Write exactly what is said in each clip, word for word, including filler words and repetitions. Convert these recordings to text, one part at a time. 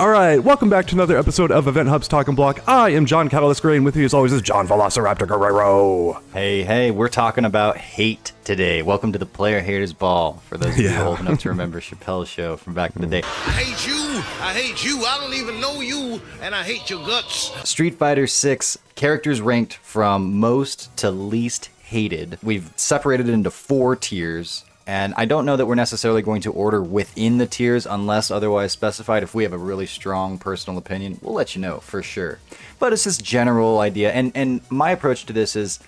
Alright, welcome back to another episode of Event Hub's Talkin' Block. I am John Catalyst Gray, and with me as always is John Velociraptor Guerrero. Hey, hey, we're talking about hate today. Welcome to the Player Haters Ball, for those of yeah. you old enough to remember Chappelle's show from back in the day. I hate you, I hate you, I don't even know you, and I hate your guts. Street Fighter six, characters ranked from most to least hated. We've separated it into four tiers. And I don't know that we're necessarily going to order within the tiers unless otherwise specified. If we have a really strong personal opinion, we'll let you know for sure. But it's this general idea. And, and my approach to this is,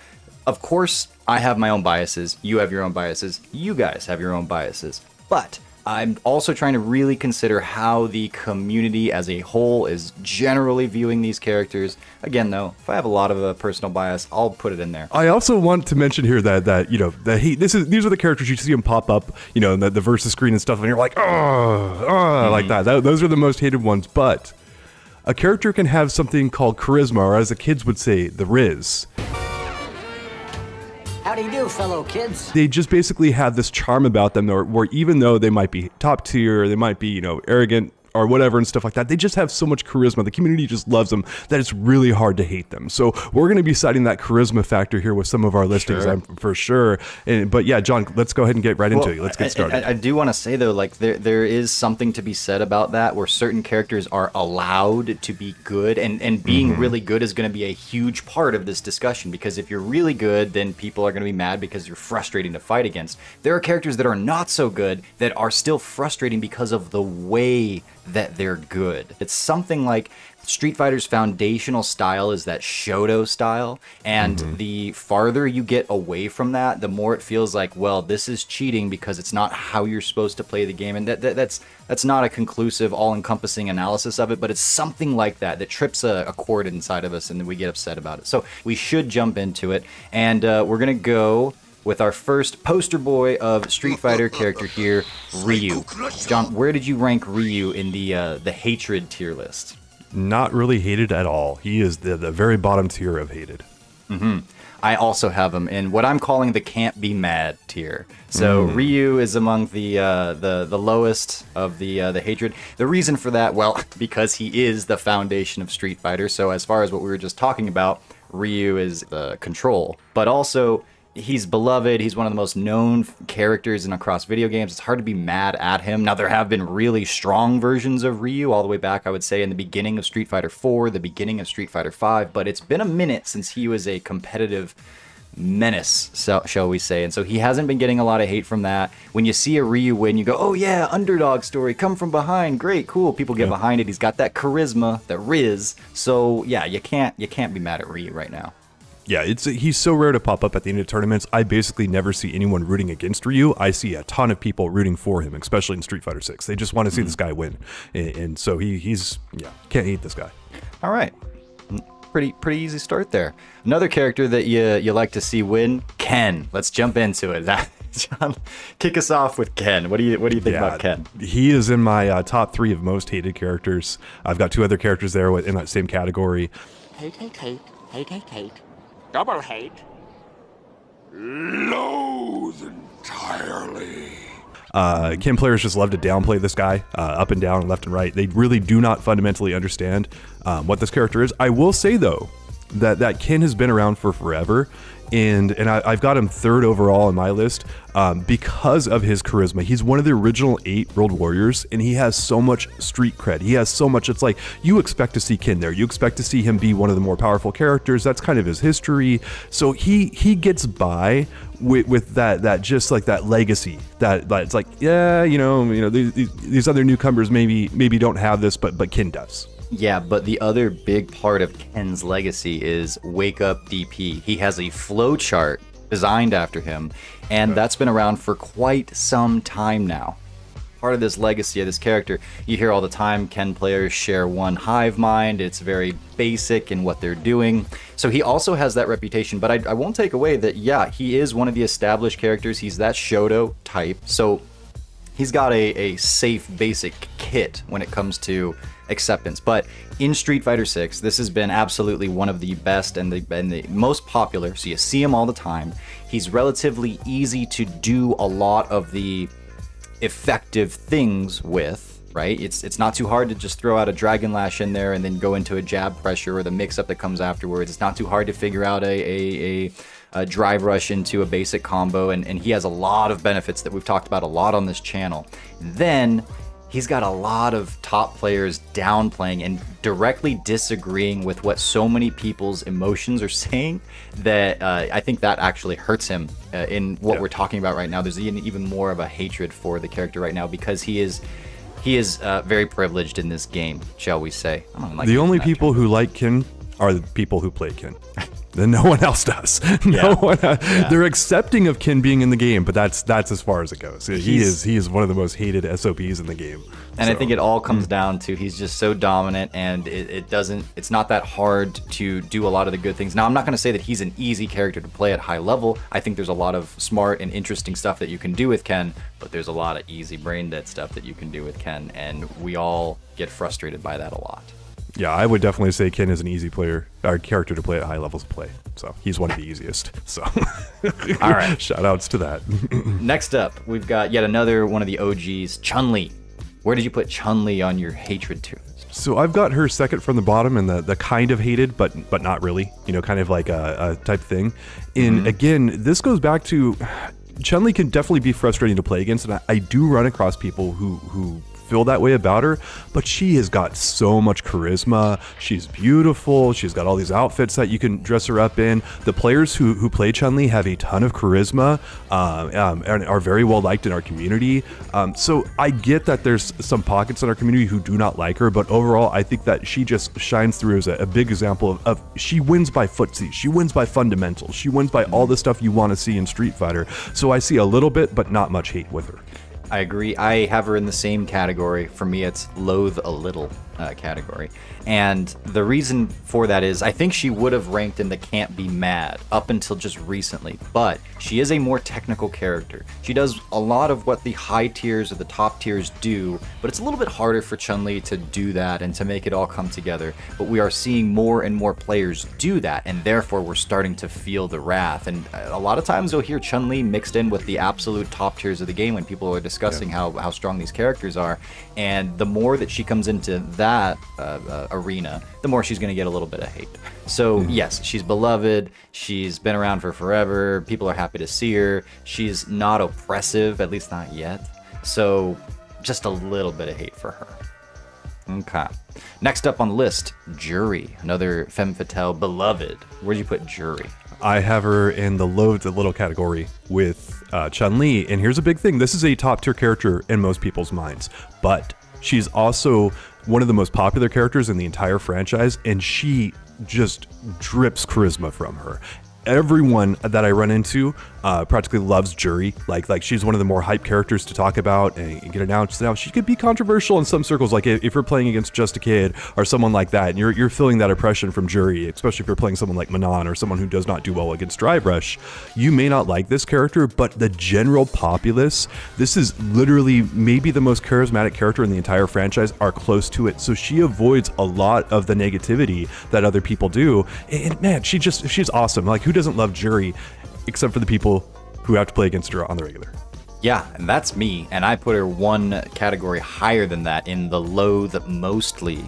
of course, I have my own biases. You have your own biases. You guys have your own biases. But I'm also trying to really consider how the community as a whole is generally viewing these characters. Again, though, if I have a lot of a personal bias, I'll put it in there. I also want to mention here that that you know that he this is these are the characters you see them pop up, you know, in the, the versus screen and stuff, and you're like, oh, oh mm-hmm. like that. that. Those are the most hated ones. But a character can have something called charisma, or as the kids would say, the Riz. How do you do, fellow kids? They just basically have this charm about them where, where even though they might be top tier, they might be, you know, arrogant or whatever and stuff like that, they just have so much charisma. The community just loves them that it's really hard to hate them. So we're going to be citing that charisma factor here with some of our listings, sure. I'm, for sure. And, but yeah, John, let's go ahead and get right well, into it. Let's get started. I, I, I do want to say, though, like there there is something to be said about that where certain characters are allowed to be good, and, and being mm-hmm. really good is going to be a huge part of this discussion, because if you're really good, then people are going to be mad because you're frustrating to fight against. There are characters that are not so good that are still frustrating because of the way that they're good. It's something like Street Fighter's foundational style is that Shoto style, and mm-hmm. the farther you get away from that, the more it feels like, well, this is cheating because it's not how you're supposed to play the game. And that, that that's that's not a conclusive, all-encompassing analysis of it, but it's something like that that trips a, a chord inside of us, and then we get upset about it. So we should jump into it, and uh, we're gonna go with our first poster boy of Street Fighter character here, Ryu. John, where did you rank Ryu in the uh, the hatred tier list? Not really hated at all. He is the, the very bottom tier of hated. Mm-hmm. I also have him in what I'm calling the can't be mad tier. So mm. Ryu is among the uh, the the lowest of the uh, the hatred. The reason for that, well, because he is the foundation of Street Fighter. So as far as what we were just talking about, Ryu is the control, but also he's beloved. He's one of the most known characters in across video games. It's hard to be mad at him. Now, there have been really strong versions of Ryu all the way back, I would say, in the beginning of Street Fighter four, the beginning of Street Fighter five, but it's been a minute since he was a competitive menace, so, shall we say, and so he hasn't been getting a lot of hate from that. When you see a Ryu win, you go, oh yeah, underdog story, come from behind, great, cool, people get yeah. behind it. He's got that charisma, that Riz, so yeah, you can't, you can't be mad at Ryu right now. Yeah, it's he's so rare to pop up at the end of tournaments. I basically never see anyone rooting against Ryu. I see a ton of people rooting for him, especially in Street Fighter six. They just want to see mm-hmm. this guy win, and, and so he he's yeah can't hate this guy. All right, pretty pretty easy start there. Another character that you you like to see win, Ken. Let's jump into it. John, kick us off with Ken. What do you what do you think yeah, about Ken? He is in my uh, top three of most hated characters. I've got two other characters there in that same category. Hate hate hate hate hate hate. Double hate, loathe entirely. Uh, Ken players just love to downplay this guy, uh, up and down and left and right. They really do not fundamentally understand um, what this character is. I will say though that that Ken has been around for forever, and and I, I've got him third overall on my list um, because of his charisma. He's one of the original eight World Warriors, and he has so much street cred. He has so much. It's like you expect to see Ken there. You expect to see him be one of the more powerful characters. That's kind of his history. So he he gets by with, with that that just like that legacy. That that it's like yeah you know you know these, these other newcomers maybe maybe don't have this, but but Ken does. Yeah, but the other big part of Ken's legacy is Wake Up D P. He has a flow chart designed after him, and that's been around for quite some time now. Part of this legacy of this character, you hear all the time, Ken players share one hive mind. It's very basic in what they're doing. So he also has that reputation, but I, I won't take away that, yeah, he is one of the established characters. He's that Shoto type. So he's got a, a safe basic kit when it comes to acceptance. But in Street Fighter six, this has been absolutely one of the best and the, and the most popular, so you see him all the time. He's relatively easy to do a lot of the effective things with. right? It's it's not too hard to just throw out a Dragon Lash in there and then go into a jab pressure or the mix-up that comes afterwards. It's not too hard to figure out a a, a, a drive rush into a basic combo, and, and he has a lot of benefits that we've talked about a lot on this channel. Then he's got a lot of top players downplaying and directly disagreeing with what so many people's emotions are saying that uh, I think that actually hurts him uh, in what yeah. we're talking about right now. There's even, even more of a hatred for the character right now because he is he is uh, very privileged in this game, shall we say. I don't like the only people who like Ken are the people who play Ken. Then no one else does. No yeah. one else. Yeah. They're accepting of Ken being in the game, but that's that's as far as it goes. He's, he is he is one of the most hated S O Ps in the game. And so. I think it all comes down to he's just so dominant, and it, it doesn't. It's not that hard to do a lot of the good things. Now I'm not going to say that he's an easy character to play at high level. I think there's a lot of smart and interesting stuff that you can do with Ken, but there's a lot of easy brain dead stuff that you can do with Ken, and we all get frustrated by that a lot. Yeah, I would definitely say Ken is an easy player, or character to play at high levels of play. So he's one of the easiest. So, all right, shout outs to that. Next up, we've got yet another one of the O Gs, Chun-Li. Where did you put Chun-Li on your hatred tier? So I've got her second from the bottom, and the the kind of hated, but but not really. You know, kind of like a, a type thing. And mm-hmm. again, this goes back to Chun-Li can definitely be frustrating to play against, and I, I do run across people who who. feel that way about her, but she has got so much charisma. She's beautiful. She's got all these outfits that you can dress her up in. The players who who play Chun-Li have a ton of charisma um, um, and are very well liked in our community. Um, so I get that there's some pockets in our community who do not like her, but overall I think that she just shines through as a, a big example of, of she wins by footsie. She wins by fundamentals. She wins by all the stuff you want to see in Street Fighter. So I see a little bit, but not much hate with her. I agree. I have her in the same category. For me, it's loathe a little uh, category. And the reason for that is I think she would have ranked in the can't be mad up until just recently, but she is a more technical character. She does a lot of what the high tiers or the top tiers do, but it's a little bit harder for Chun-Li to do that and to make it all come together. But we are seeing more and more players do that, and therefore we're starting to feel the wrath. And a lot of times you'll hear Chun-Li mixed in with the absolute top tiers of the game when people are discussing Discussing yeah. how, how strong these characters are, and the more that she comes into that uh, uh, arena, the more she's going to get a little bit of hate. So mm-hmm. yes, she's beloved, she's been around for forever, people are happy to see her, she's not oppressive, at least not yet, so just a little bit of hate for her. Okay. Next up on the list, Juri, another femme fatale beloved. Where'd you put Juri? I have her in the low to little category with uh, Chun-Li, and here's a big thing. This is a top tier character in most people's minds, but she's also one of the most popular characters in the entire franchise, and she just drips charisma from her. Everyone that I run into uh, practically loves Juri. Like, like she's one of the more hype characters to talk about and get announced. Now, she could be controversial in some circles. Like if, if you're playing against Just a Kid or someone like that, and you're you're feeling that oppression from Juri, especially if you're playing someone like Manon or someone who does not do well against Drive Rush, you may not like this character. But the general populace, this is literally maybe the most charismatic character in the entire franchise, are close to it. So she avoids a lot of the negativity that other people do. And man, she just she's awesome. Like, who doesn't love Juri except for the people who have to play against her on the regular? Yeah, and that's me, and I put her one category higher than that in the loathe mostly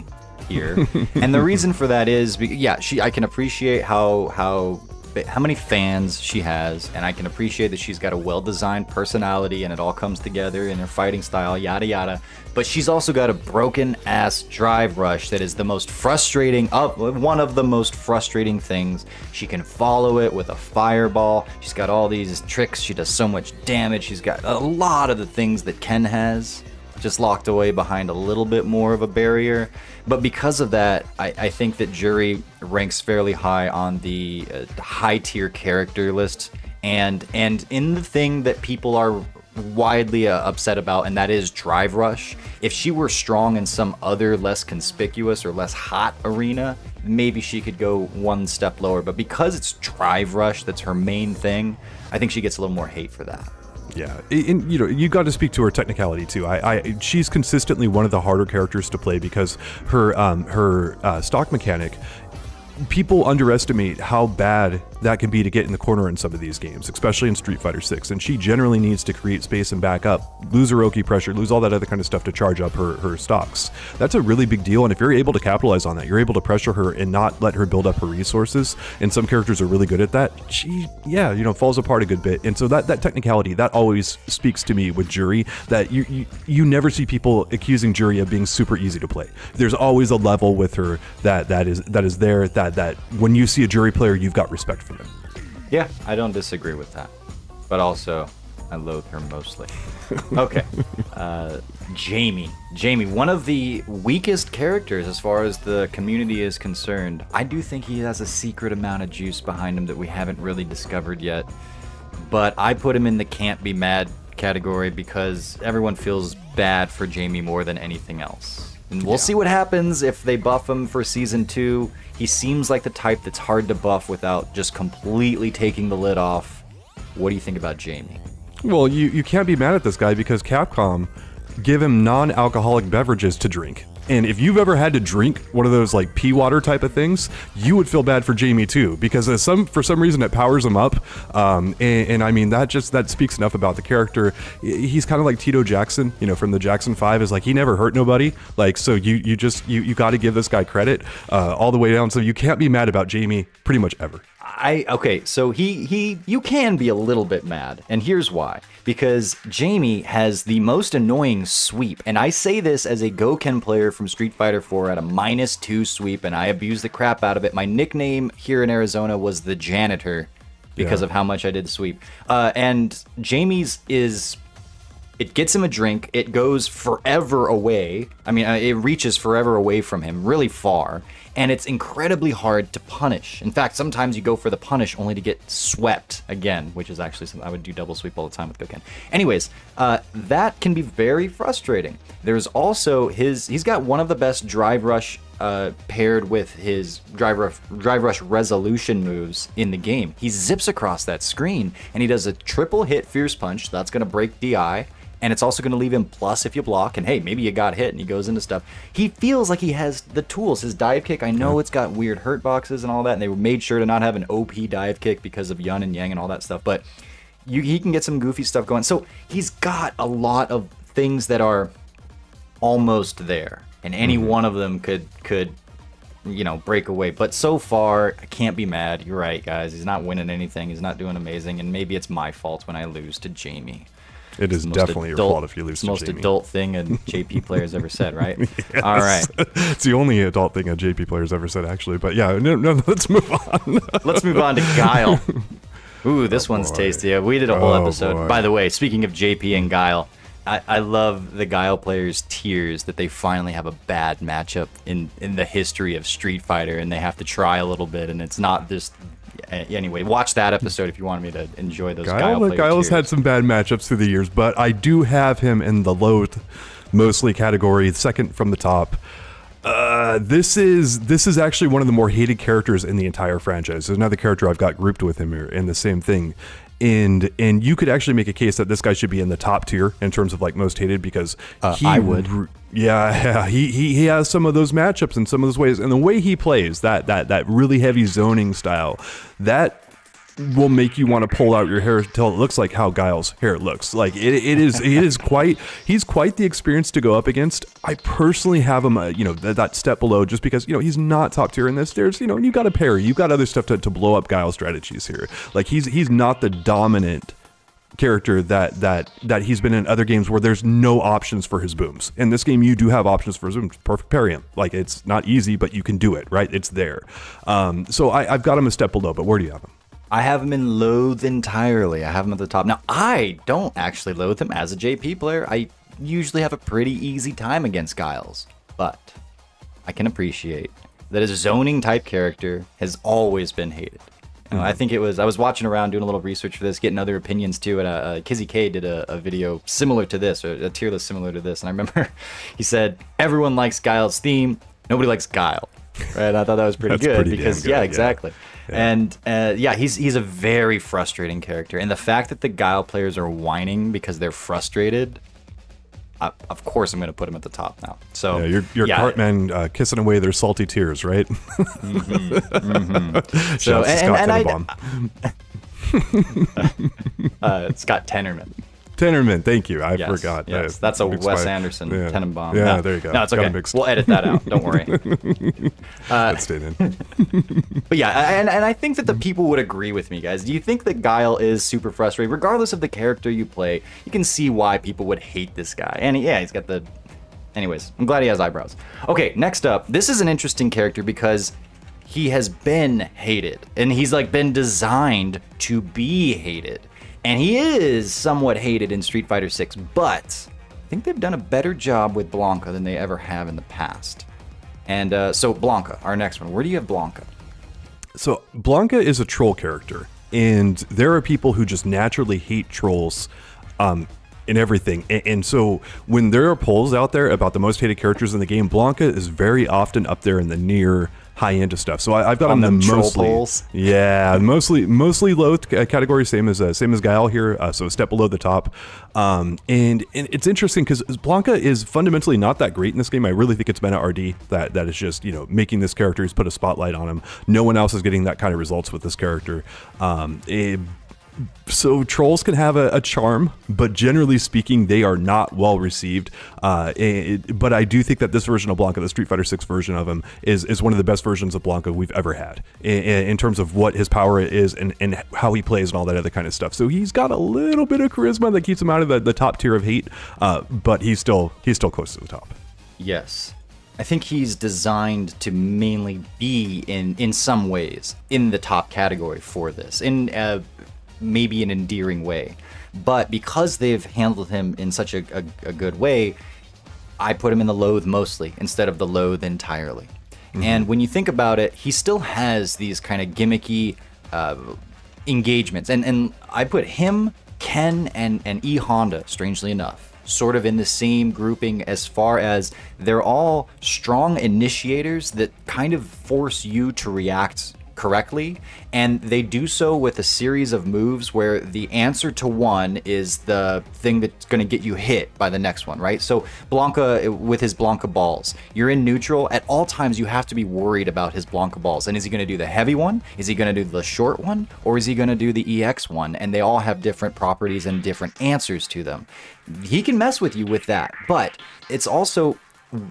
here. And the reason for that is, yeah, she I can appreciate how how how many fans she has, and I can appreciate that she's got a well-designed personality and it all comes together in her fighting style, yada yada, but she's also got a broken ass drive rush that is the most frustrating of one of the most frustrating things. She can follow it with a fireball. She's got all these tricks. She does so much damage. She's got a lot of the things that Ken has, just locked away behind a little bit more of a barrier. But because of that, I, I think that Juri ranks fairly high on the uh, high tier character list, and and in the thing that people are widely uh, upset about, and that is Drive Rush. If she were strong in some other less conspicuous or less hot arena, maybe she could go one step lower. But because it's Drive Rush, that's her main thing, I think she gets a little more hate for that. Yeah, and you know, you got to speak to her technicality too. I, I, she's consistently one of the harder characters to play because her, um, her uh, stock mechanic. People underestimate how bad that can be to get in the corner in some of these games, especially in Street Fighter six, and she generally needs to create space and back up, lose her Oki pressure, lose all that other kind of stuff to charge up her, her stocks. That's a really big deal, and if you're able to capitalize on that, you're able to pressure her and not let her build up her resources, and some characters are really good at that, she, yeah, you know, falls apart a good bit. And so that, that technicality, that always speaks to me with Juri, that you, you, you never see people accusing Juri of being super easy to play. There's always a level with her that, that is that is there, that, that when you see a Juri player, you've got respect for them. Yeah, I don't disagree with that. But also, I loathe her mostly. Okay. Uh, Jamie. Jamie, one of the weakest characters as far as the community is concerned. I do think he has a secret amount of juice behind him that we haven't really discovered yet. But I put him in the can't be mad category because everyone feels bad for Jamie more than anything else. And we'll yeah. see what happens if they buff him for season two. He seems like the type that's hard to buff without just completely taking the lid off. What do you think about Jamie? Well, you, you can't be mad at this guy because Capcom give him non-alcoholic beverages to drink. And if you've ever had to drink one of those like pea water type of things, you would feel bad for Jamie too, because as some for some reason it powers him up. Um, and, and I mean that just that speaks enough about the character. He's kind of like Tito Jackson, you know, from the Jackson five. Is like he never hurt nobody. Like so you you just you you got to give this guy credit uh, all the way down. So you can't be mad about Jamie pretty much ever. I okay, so he he you can be a little bit mad, and here's why. Because Jamie has the most annoying sweep, and I say this as a Go-Ken player from Street Fighter four at a minus two sweep, and I abuse the crap out of it. My nickname here in Arizona was the janitor because yeah. of how much I did sweep. Uh, and Jamie's is, it gets him a drink, it goes forever away. I mean, it reaches forever away from him, really far. And it's incredibly hard to punish. In fact, sometimes you go for the punish only to get swept again, which is actually something I would do double sweep all the time with Go-Ken. Anyways, uh, that can be very frustrating. There's also his, he's got one of the best drive rush uh, paired with his drive rush, drive rush resolution moves in the game. He zips across that screen and he does a triple hit Fierce Punch. That's gonna break D I. And it's also going to leave him plus if you block. And hey, maybe you got hit and he goes into stuff. He feels like he has the tools. His dive kick, I know it's got weird hurt boxes and all that. And they made sure to not have an O P dive kick because of Yun and Yang and all that stuff. But you, he can get some goofy stuff going. So he's got a lot of things that are almost there. And any mm-hmm. one of them could, could, you know, break away. But so far, I can't be mad. You're right, guys. He's not winning anything. He's not doing amazing. And maybe it's my fault when I lose to Jamie. It is definitely adult, your fault if you lose to Jamie. It's the most adult thing a J P player's ever said, right? Yes. All right. It's the only adult thing a J P player's ever said, actually. But yeah, no, no, let's move on. Let's move on to Guile. Ooh, this oh one's boy. tasty. We did a whole oh episode. Boy. By the way, speaking of J P and Guile, I, I love the Guile players' tears that they finally have a bad matchup in, in the history of Street Fighter, and they have to try a little bit, and it's not this... Anyway, watch that episode if you wanted me to enjoy those Guile, Guile Guile's had some bad matchups through the years, but I do have him in the loathe mostly category, second from the top. Uh, this is this is actually one of the more hated characters in the entire franchise. There's another character I've got grouped with him here, and the same thing. And and you could actually make a case that this guy should be in the top tier in terms of like most hated because uh, he I would. Yeah, he, he he has some of those matchups and some of those ways, and the way he plays that that that really heavy zoning style, that will make you want to pull out your hair till it looks like how Guile's hair looks. Like it, it is it is quite he's quite the experience to go up against. I personally have him, uh, you know, th that step below just because, you know, he's not top tier in this. There's, you know, you got a parry, you got other stuff to, to blow up Guile's strategies here. Like he's he's not the dominant character that that that he's been in other games where there's no options for his booms. In this game, you do have options for his booms. Perfect parry him. Like it's not easy, but you can do it, right? It's there. Um, so I, I've got him a step below. But where do you have him? I have him in loathe entirely. I have him at the top. Now, I don't actually loathe him as a J P player. I usually have a pretty easy time against Guile's, but I can appreciate that his zoning type character has always been hated. Mm-hmm. I think it was, I was watching around doing a little research for this, getting other opinions too, and uh, uh, Kizzy K did a, a video similar to this, or a tier list similar to this, and I remember he said, everyone likes Guile's theme, nobody likes Guile. Right, and I thought that was pretty good pretty because, good, yeah, exactly. Yeah. Yeah. And uh, yeah, he's he's a very frustrating character. And the fact that the Guile players are whining because they're frustrated, I, of course I'm going to put him at the top now. So yeah, your your yeah. Cartman uh, kissing away their salty tears, right? Mm-hmm. Mm-hmm. So and, Scott and, and I, uh, Scott Tenorman. Tenorman, thank you. I yes, forgot. Yes, I, that's a Wes expired. Anderson yeah. Tenenbaum. Yeah, no, there you go. No, it's okay. We'll edit that out. Don't worry. uh, stayed in. But yeah, and, and I think that the people would agree with me, guys. Do you think that Guile is super frustrating? Regardless of the character you play, you can see why people would hate this guy. And yeah, he's got the... Anyways, I'm glad he has eyebrows. Okay, next up. This is an interesting character because he has been hated. And he's like been designed to be hated. And he is somewhat hated in Street Fighter six, but I think they've done a better job with Blanka than they ever have in the past. And uh, so Blanka, our next one. Where do you have Blanka? So Blanka is a troll character, and there are people who just naturally hate trolls um, in everything. And, and so when there are polls out there about the most hated characters in the game, Blanka is very often up there in the near high end of stuff. So I, I've got on them mostly, polls. yeah, mostly mostly low category, same as uh, same as Guile here. Uh, so a step below the top, um, and, and it's interesting because Blanka is fundamentally not that great in this game. I really think it's been at R D that that is just you know making this character, who's put a spotlight on him. No one else is getting that kind of results with this character. Um, it, So trolls can have a, a charm, but generally speaking, they are not well received. Uh, it, but I do think that this version of Blanka, the Street Fighter six version of him, is is one of the best versions of Blanka we've ever had in, in terms of what his power is and, and how he plays and all that other kind of stuff. So he's got a little bit of charisma that keeps him out of the, the top tier of hate, uh, but he's still he's still close to the top. Yes. I think he's designed to mainly be, in, in some ways, in the top category for this. In uh, maybe an endearing way, but because they've handled him in such a, a, a good way, I put him in the loathe mostly instead of the loathe entirely. Mm-hmm. And when you think about it, he still has these kind of gimmicky uh, engagements, and and I put him, Ken, and and E. Honda, strangely enough, sort of in the same grouping as far as they're all strong initiators that kind of force you to react correctly, and they do so with a series of moves where the answer to one is the thing that's going to get you hit by the next one, right? So Blanka, with his Blanka balls, you're in neutral. At all times, you have to be worried about his Blanka balls. And is he going to do the heavy one? Is he going to do the short one? Or is he going to do the E X one? And they all have different properties and different answers to them. He can mess with you with that, but it's also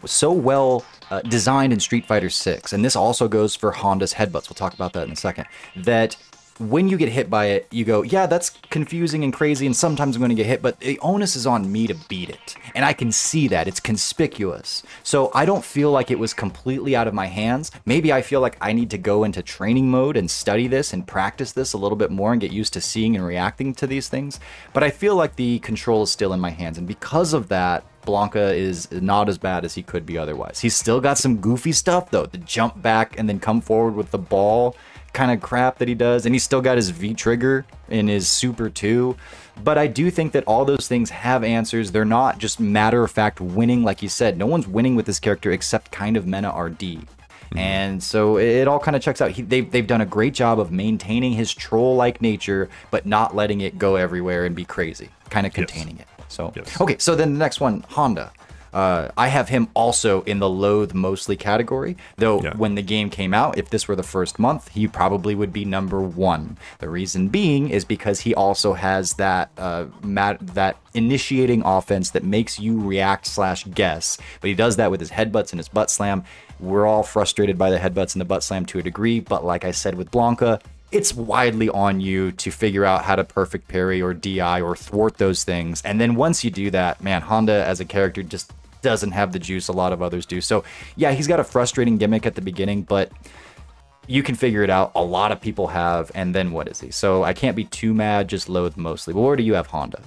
so well uh, designed in Street Fighter six, and this also goes for Honda's headbutts, we'll talk about that in a second, that when you get hit by it, you go, yeah, that's confusing and crazy, and sometimes I'm going to get hit, but the onus is on me to beat it, and I can see that. It's conspicuous. So I don't feel like it was completely out of my hands. Maybe I feel like I need to go into training mode and study this and practice this a little bit more and get used to seeing and reacting to these things, but I feel like the control is still in my hands, and because of that, Blanka is not as bad as he could be otherwise. He's still got some goofy stuff, though. The jump back and then come forward with the ball kind of crap that he does. And he's still got his V-trigger in his Super two. But I do think that all those things have answers. They're not just matter-of-fact winning, like you said. No one's winning with this character except kind of Menard. Mm-hmm. And so it all kind of checks out. He, they've, they've done a great job of maintaining his troll-like nature, but not letting it go everywhere and be crazy. Kind of containing yes. it. So, yes. okay, so then the next one, Honda. Uh, I have him also in the loathe mostly category, though yeah. when the game came out, if this were the first month, he probably would be number one. The reason being is because he also has that uh, mat that initiating offense that makes you react slash guess, but he does that with his headbutts and his butt slam. We're all frustrated by the headbutts and the butt slam to a degree, but like I said with Blanka, it's widely on you to figure out how to perfect parry or D I or thwart those things. And then once you do that, man, Honda as a character just doesn't have the juice a lot of others do. So yeah, he's got a frustrating gimmick at the beginning, but you can figure it out. A lot of people have, and then what is he? So I can't be too mad, just loathe mostly. But where do you have Honda?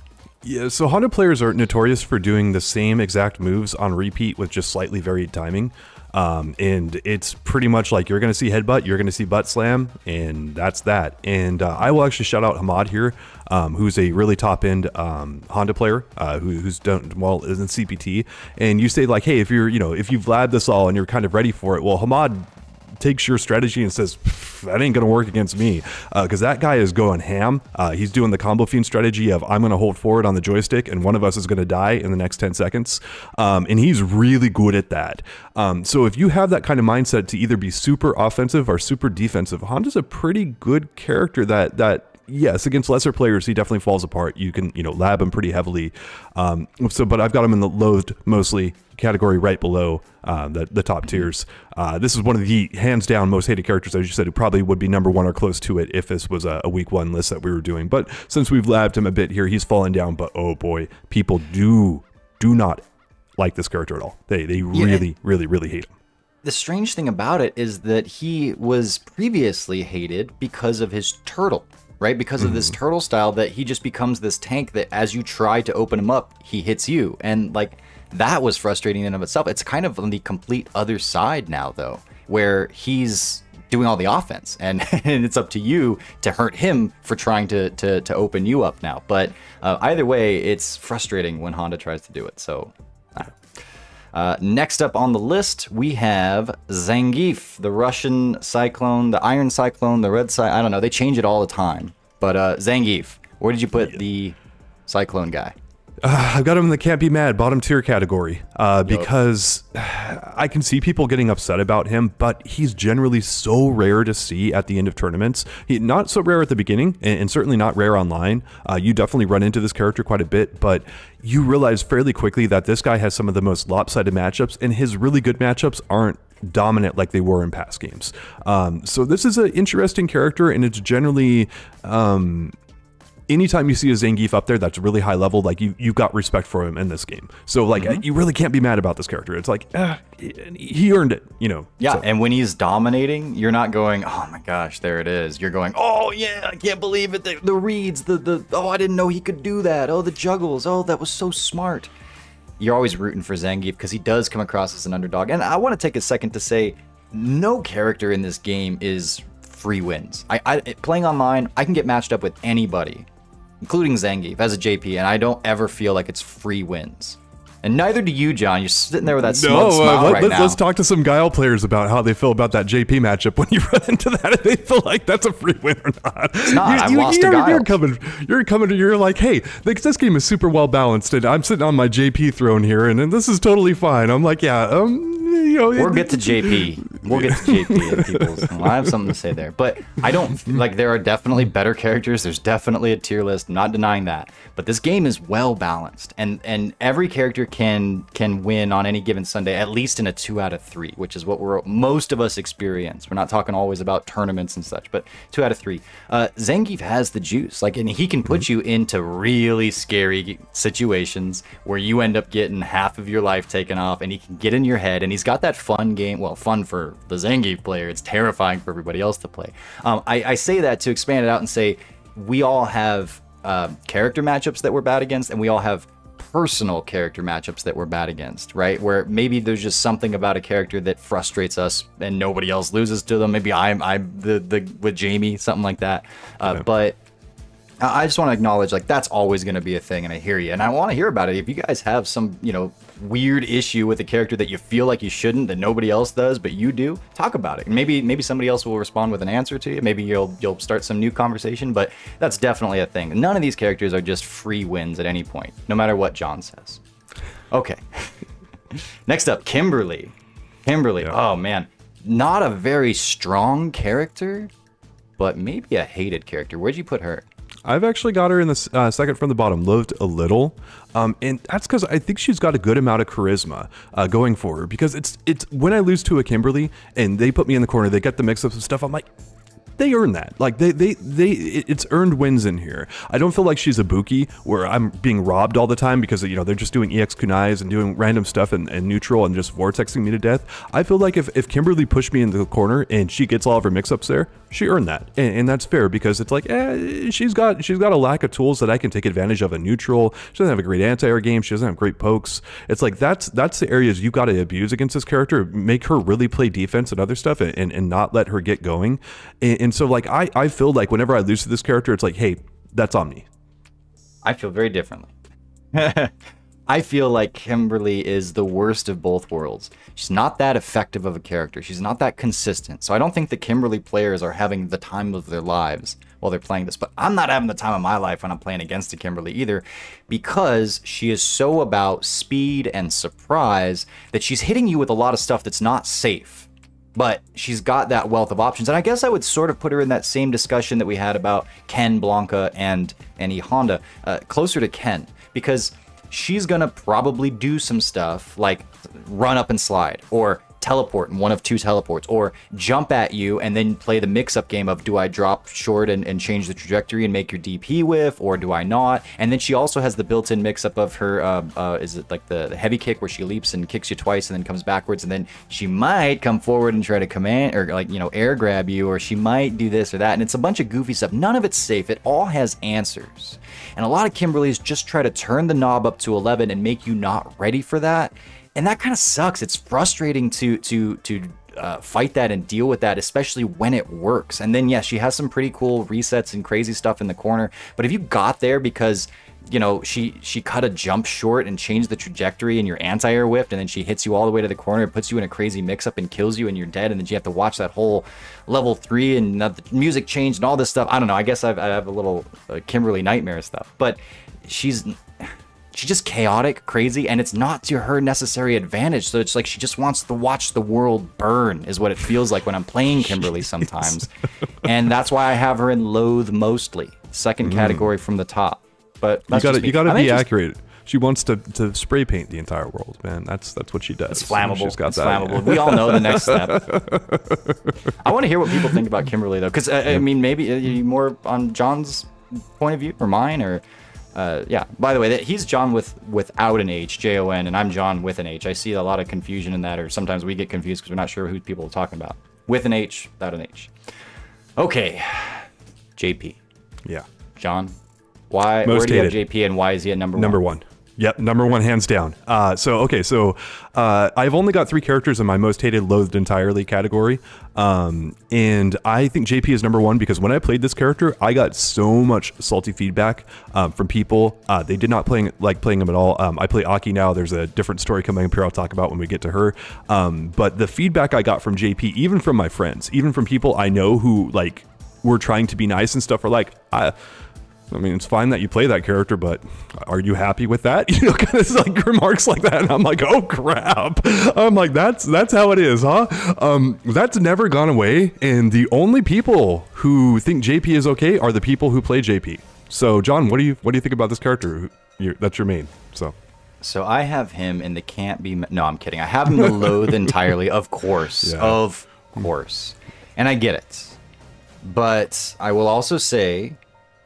Yeah, so Honda players are notorious for doing the same exact moves on repeat with just slightly varied timing. Um, and it's pretty much like you're going to see headbutt, you're going to see butt slam, and that's that. And uh, I will actually shout out Hamad here, um, who's a really top-end um, Honda player uh, who, who's done well in C P T. And you say like, hey, if you're, you know, if you've labbed this all and you're kind of ready for it, well, Hamad takes your strategy and says, that ain't gonna work against me, because uh, that guy is going ham. Uh, he's doing the combo fiend strategy of, I'm gonna hold forward on the joystick and one of us is gonna die in the next ten seconds. Um, and he's really good at that. Um, so if you have that kind of mindset to either be super offensive or super defensive, Honda's a pretty good character that, that, yes, against lesser players, he definitely falls apart. You can, you know, lab him pretty heavily. Um, so, but I've got him in the loathed mostly category right below uh, the, the top tiers. Uh, this is one of the hands down most hated characters. As you said, it probably would be number one or close to it if this was a, a week one list that we were doing. But since we've labbed him a bit here, he's fallen down. But oh boy, people do, do not like this character at all. They, they yeah. really, really, really hate him. The strange thing about it is that he was previously hated because of his turtle. Right, because of this turtle style that he just becomes this tank that as you try to open him up, he hits you. And like that was frustrating in and of itself. It's kind of on the complete other side now though, where he's doing all the offense and, and it's up to you to hurt him for trying to to, to open you up now. But uh, either way, it's frustrating when Honda tries to do it. So I don't know. Uh, next up on the list, we have Zangief, the Russian Cyclone, the Iron Cyclone, the Red Cyclone. I don't know. They change it all the time. But uh, Zangief, where did you put yeah. the Cyclone guy? Uh, I've got him in the Can't Be Mad bottom tier category uh, because I can see people getting upset about him, but he's generally so rare to see at the end of tournaments. He, not so rare at the beginning and, and certainly not rare online. Uh, you definitely run into this character quite a bit, but you realize fairly quickly that this guy has some of the most lopsided matchups, and his really good matchups aren't dominant like they were in past games. Um, so this is an interesting character, and it's generally... Um, anytime you see a Zangief up there that's really high level, like you, you've got respect for him in this game. So like, mm-hmm. you really can't be mad about this character. It's like, ah, he earned it, you know? Yeah. So. And when he's dominating, you're not going, oh my gosh, there it is. You're going, oh yeah, I can't believe it. The, the reads, the, the, oh, I didn't know he could do that. Oh, the juggles. Oh, that was so smart. You're always rooting for Zangief because he does come across as an underdog. And I want to take a second to say, no character in this game is free wins. I, I playing online, I can get matched up with anybody, including Zangief as a J P, and I don't ever feel like it's free wins. And neither do you, John. You're sitting there with that smug no, smile uh, let, right let's, now. Let's talk to some Guile players about how they feel about that J P matchup when you run into that, if they feel like that's a free win or not. It's not. You, I lost you, to you're, Guile. You're coming, you're coming to, you're like, hey, this game is super well balanced, and I'm sitting on my J P throne here, and, and this is totally fine. I'm like, yeah, um, you know. We'll get to J P. We'll get to J P. And people's, well, I have something to say there. But I don't, like, there are definitely better characters. There's definitely a tier list. I'm not denying that. But this game is well balanced, and, and every character can Can, can win on any given Sunday, at least in a two out of three, which is what we're most of us experience. We're not talking always about tournaments and such, but two out of three. Uh, Zangief has the juice, like, and he can put you into really scary situations where you end up getting half of your life taken off, and he can get in your head, and he's got that fun game. Well, fun for the Zangief player. It's terrifying for everybody else to play. Um, I, I say that to expand it out and say we all have uh, character matchups that we're bad against, and we all have personal character matchups that we're bad against, right? Where maybe there's just something about a character that frustrates us and nobody else loses to them. Maybe I'm, I'm the, the with Jamie, something like that. Uh, okay. But I just want to acknowledge, like, that's always going to be a thing, and I hear you. And I want to hear about it. If you guys have some, you know, weird issue with a character that you feel like you shouldn't, that nobody else does, but you do, talk about it. Maybe maybe somebody else will respond with an answer to you. Maybe you'll you'll start some new conversation, but that's definitely a thing. None of these characters are just free wins at any point, no matter what John says. Okay. Next up, Kimberly. Kimberly, yeah. Oh man. Not a very strong character, but maybe a hated character. Where'd you put her? I've actually got her in the uh, second from the bottom, loathed a little. Um, and that's because I think she's got a good amount of charisma uh, going for her, because it's, it's when I lose to a Kimberly and they put me in the corner, they get the mix-ups and stuff, I'm like, they earn that. Like they, they, they, it's earned wins in here. I don't feel like she's a Buki where I'm being robbed all the time because, you know, they're just doing E X kunais and doing random stuff and, and neutral and just vortexing me to death. I feel like if, if Kimberly pushed me into the corner and she gets all of her mix-ups there, she earned that. And, and that's fair because it's like, eh, she's got, she's got a lack of tools that I can take advantage of in neutral. She doesn't have a great anti-air game. She doesn't have great pokes. It's like, that's, that's the areas you got to abuse against this character, make her really play defense and other stuff and, and, and not let her get going. And, and And so, like, I, I feel like whenever I lose to this character, it's like, hey, that's on me. I feel very differently. I feel like Kimberly is the worst of both worlds. She's not that effective of a character. She's not that consistent. So I don't think the Kimberly players are having the time of their lives while they're playing this. But I'm not having the time of my life when I'm playing against the Kimberly either, because she is so about speed and surprise that she's hitting you with a lot of stuff that's not safe. But she's got that wealth of options. And I guess I would sort of put her in that same discussion that we had about Ken, Blanka, and, and E. Honda, uh, closer to Ken, because she's gonna probably do some stuff like run up and slide, or teleport in one of two teleports, or jump at you and then play the mix-up game of, do I drop short and, and change the trajectory and make your D P whiff, or do I not? And then she also has the built-in mix-up of her, uh, uh, is it like the, the heavy kick where she leaps and kicks you twice and then comes backwards, and then she might come forward and try to command, or like, you know, air grab you, or she might do this or that, and it's a bunch of goofy stuff. None of it's safe. It all has answers. And a lot of Kimberlys just try to turn the knob up to eleven and make you not ready for that. And that kind of sucks. It's frustrating to to to uh, fight that and deal with that, especially when it works. And then, yes, yeah, she has some pretty cool resets and crazy stuff in the corner. But if you got there because, you know, she she cut a jump short and changed the trajectory and your anti-air whiffed, and then she hits you all the way to the corner and puts you in a crazy mix-up and kills you and you're dead, and then you have to watch that whole level three and the music changed and all this stuff. I don't know. I guess I've, I have a little uh, Kimberly nightmare stuff. But she's... she's just chaotic, crazy, and it's not to her necessary advantage. So it's like she just wants to watch the world burn is what it feels like when I'm playing Kimberly sometimes. And that's why I have her in loathe mostly. Second mm. category from the top. But that's you gotta, you gotta I mean, be accurate. She wants to, to spray paint the entire world, man. That's that's what she does. It's flammable. She's got it's that flammable. We all know the next step. I want to hear what people think about Kimberly, though. Because, uh, yeah. I mean, maybe uh, more on John's point of view or mine or... Uh, yeah, by the way, that he's John with without an H, J O N, and I'm John with an H. I see a lot of confusion in that, or sometimes we get confused because we're not sure who people are talking about. With an H, without an H. Okay, J P. Yeah. John, why, Most where do you have J P, and why is he at number one? Number one. Yep, number one, hands down. Uh, so, okay, so uh, I've only got three characters in my most hated, loathed entirely category. Um, and I think J P is number one because when I played this character, I got so much salty feedback um, from people. Uh, they did not playing, like playing him at all. Um, I play Aki now. There's a different story coming up here I'll talk about when we get to her. Um, but the feedback I got from J P, even from my friends, even from people I know who like were trying to be nice and stuff, are like, I... I mean, it's fine that you play that character, but are you happy with that? You know, kind of like remarks like that, and I'm like, oh crap! I'm like, that's that's how it is, huh? Um, that's never gone away, and the only people who think J P is okay are the people who play J P. So, John, what do you what do you think about this character? You're, that's your main. So, so I have him in the can't be. No, I'm kidding. I have him to loathe entirely, of course, yeah. of course, and I get it. But I will also say.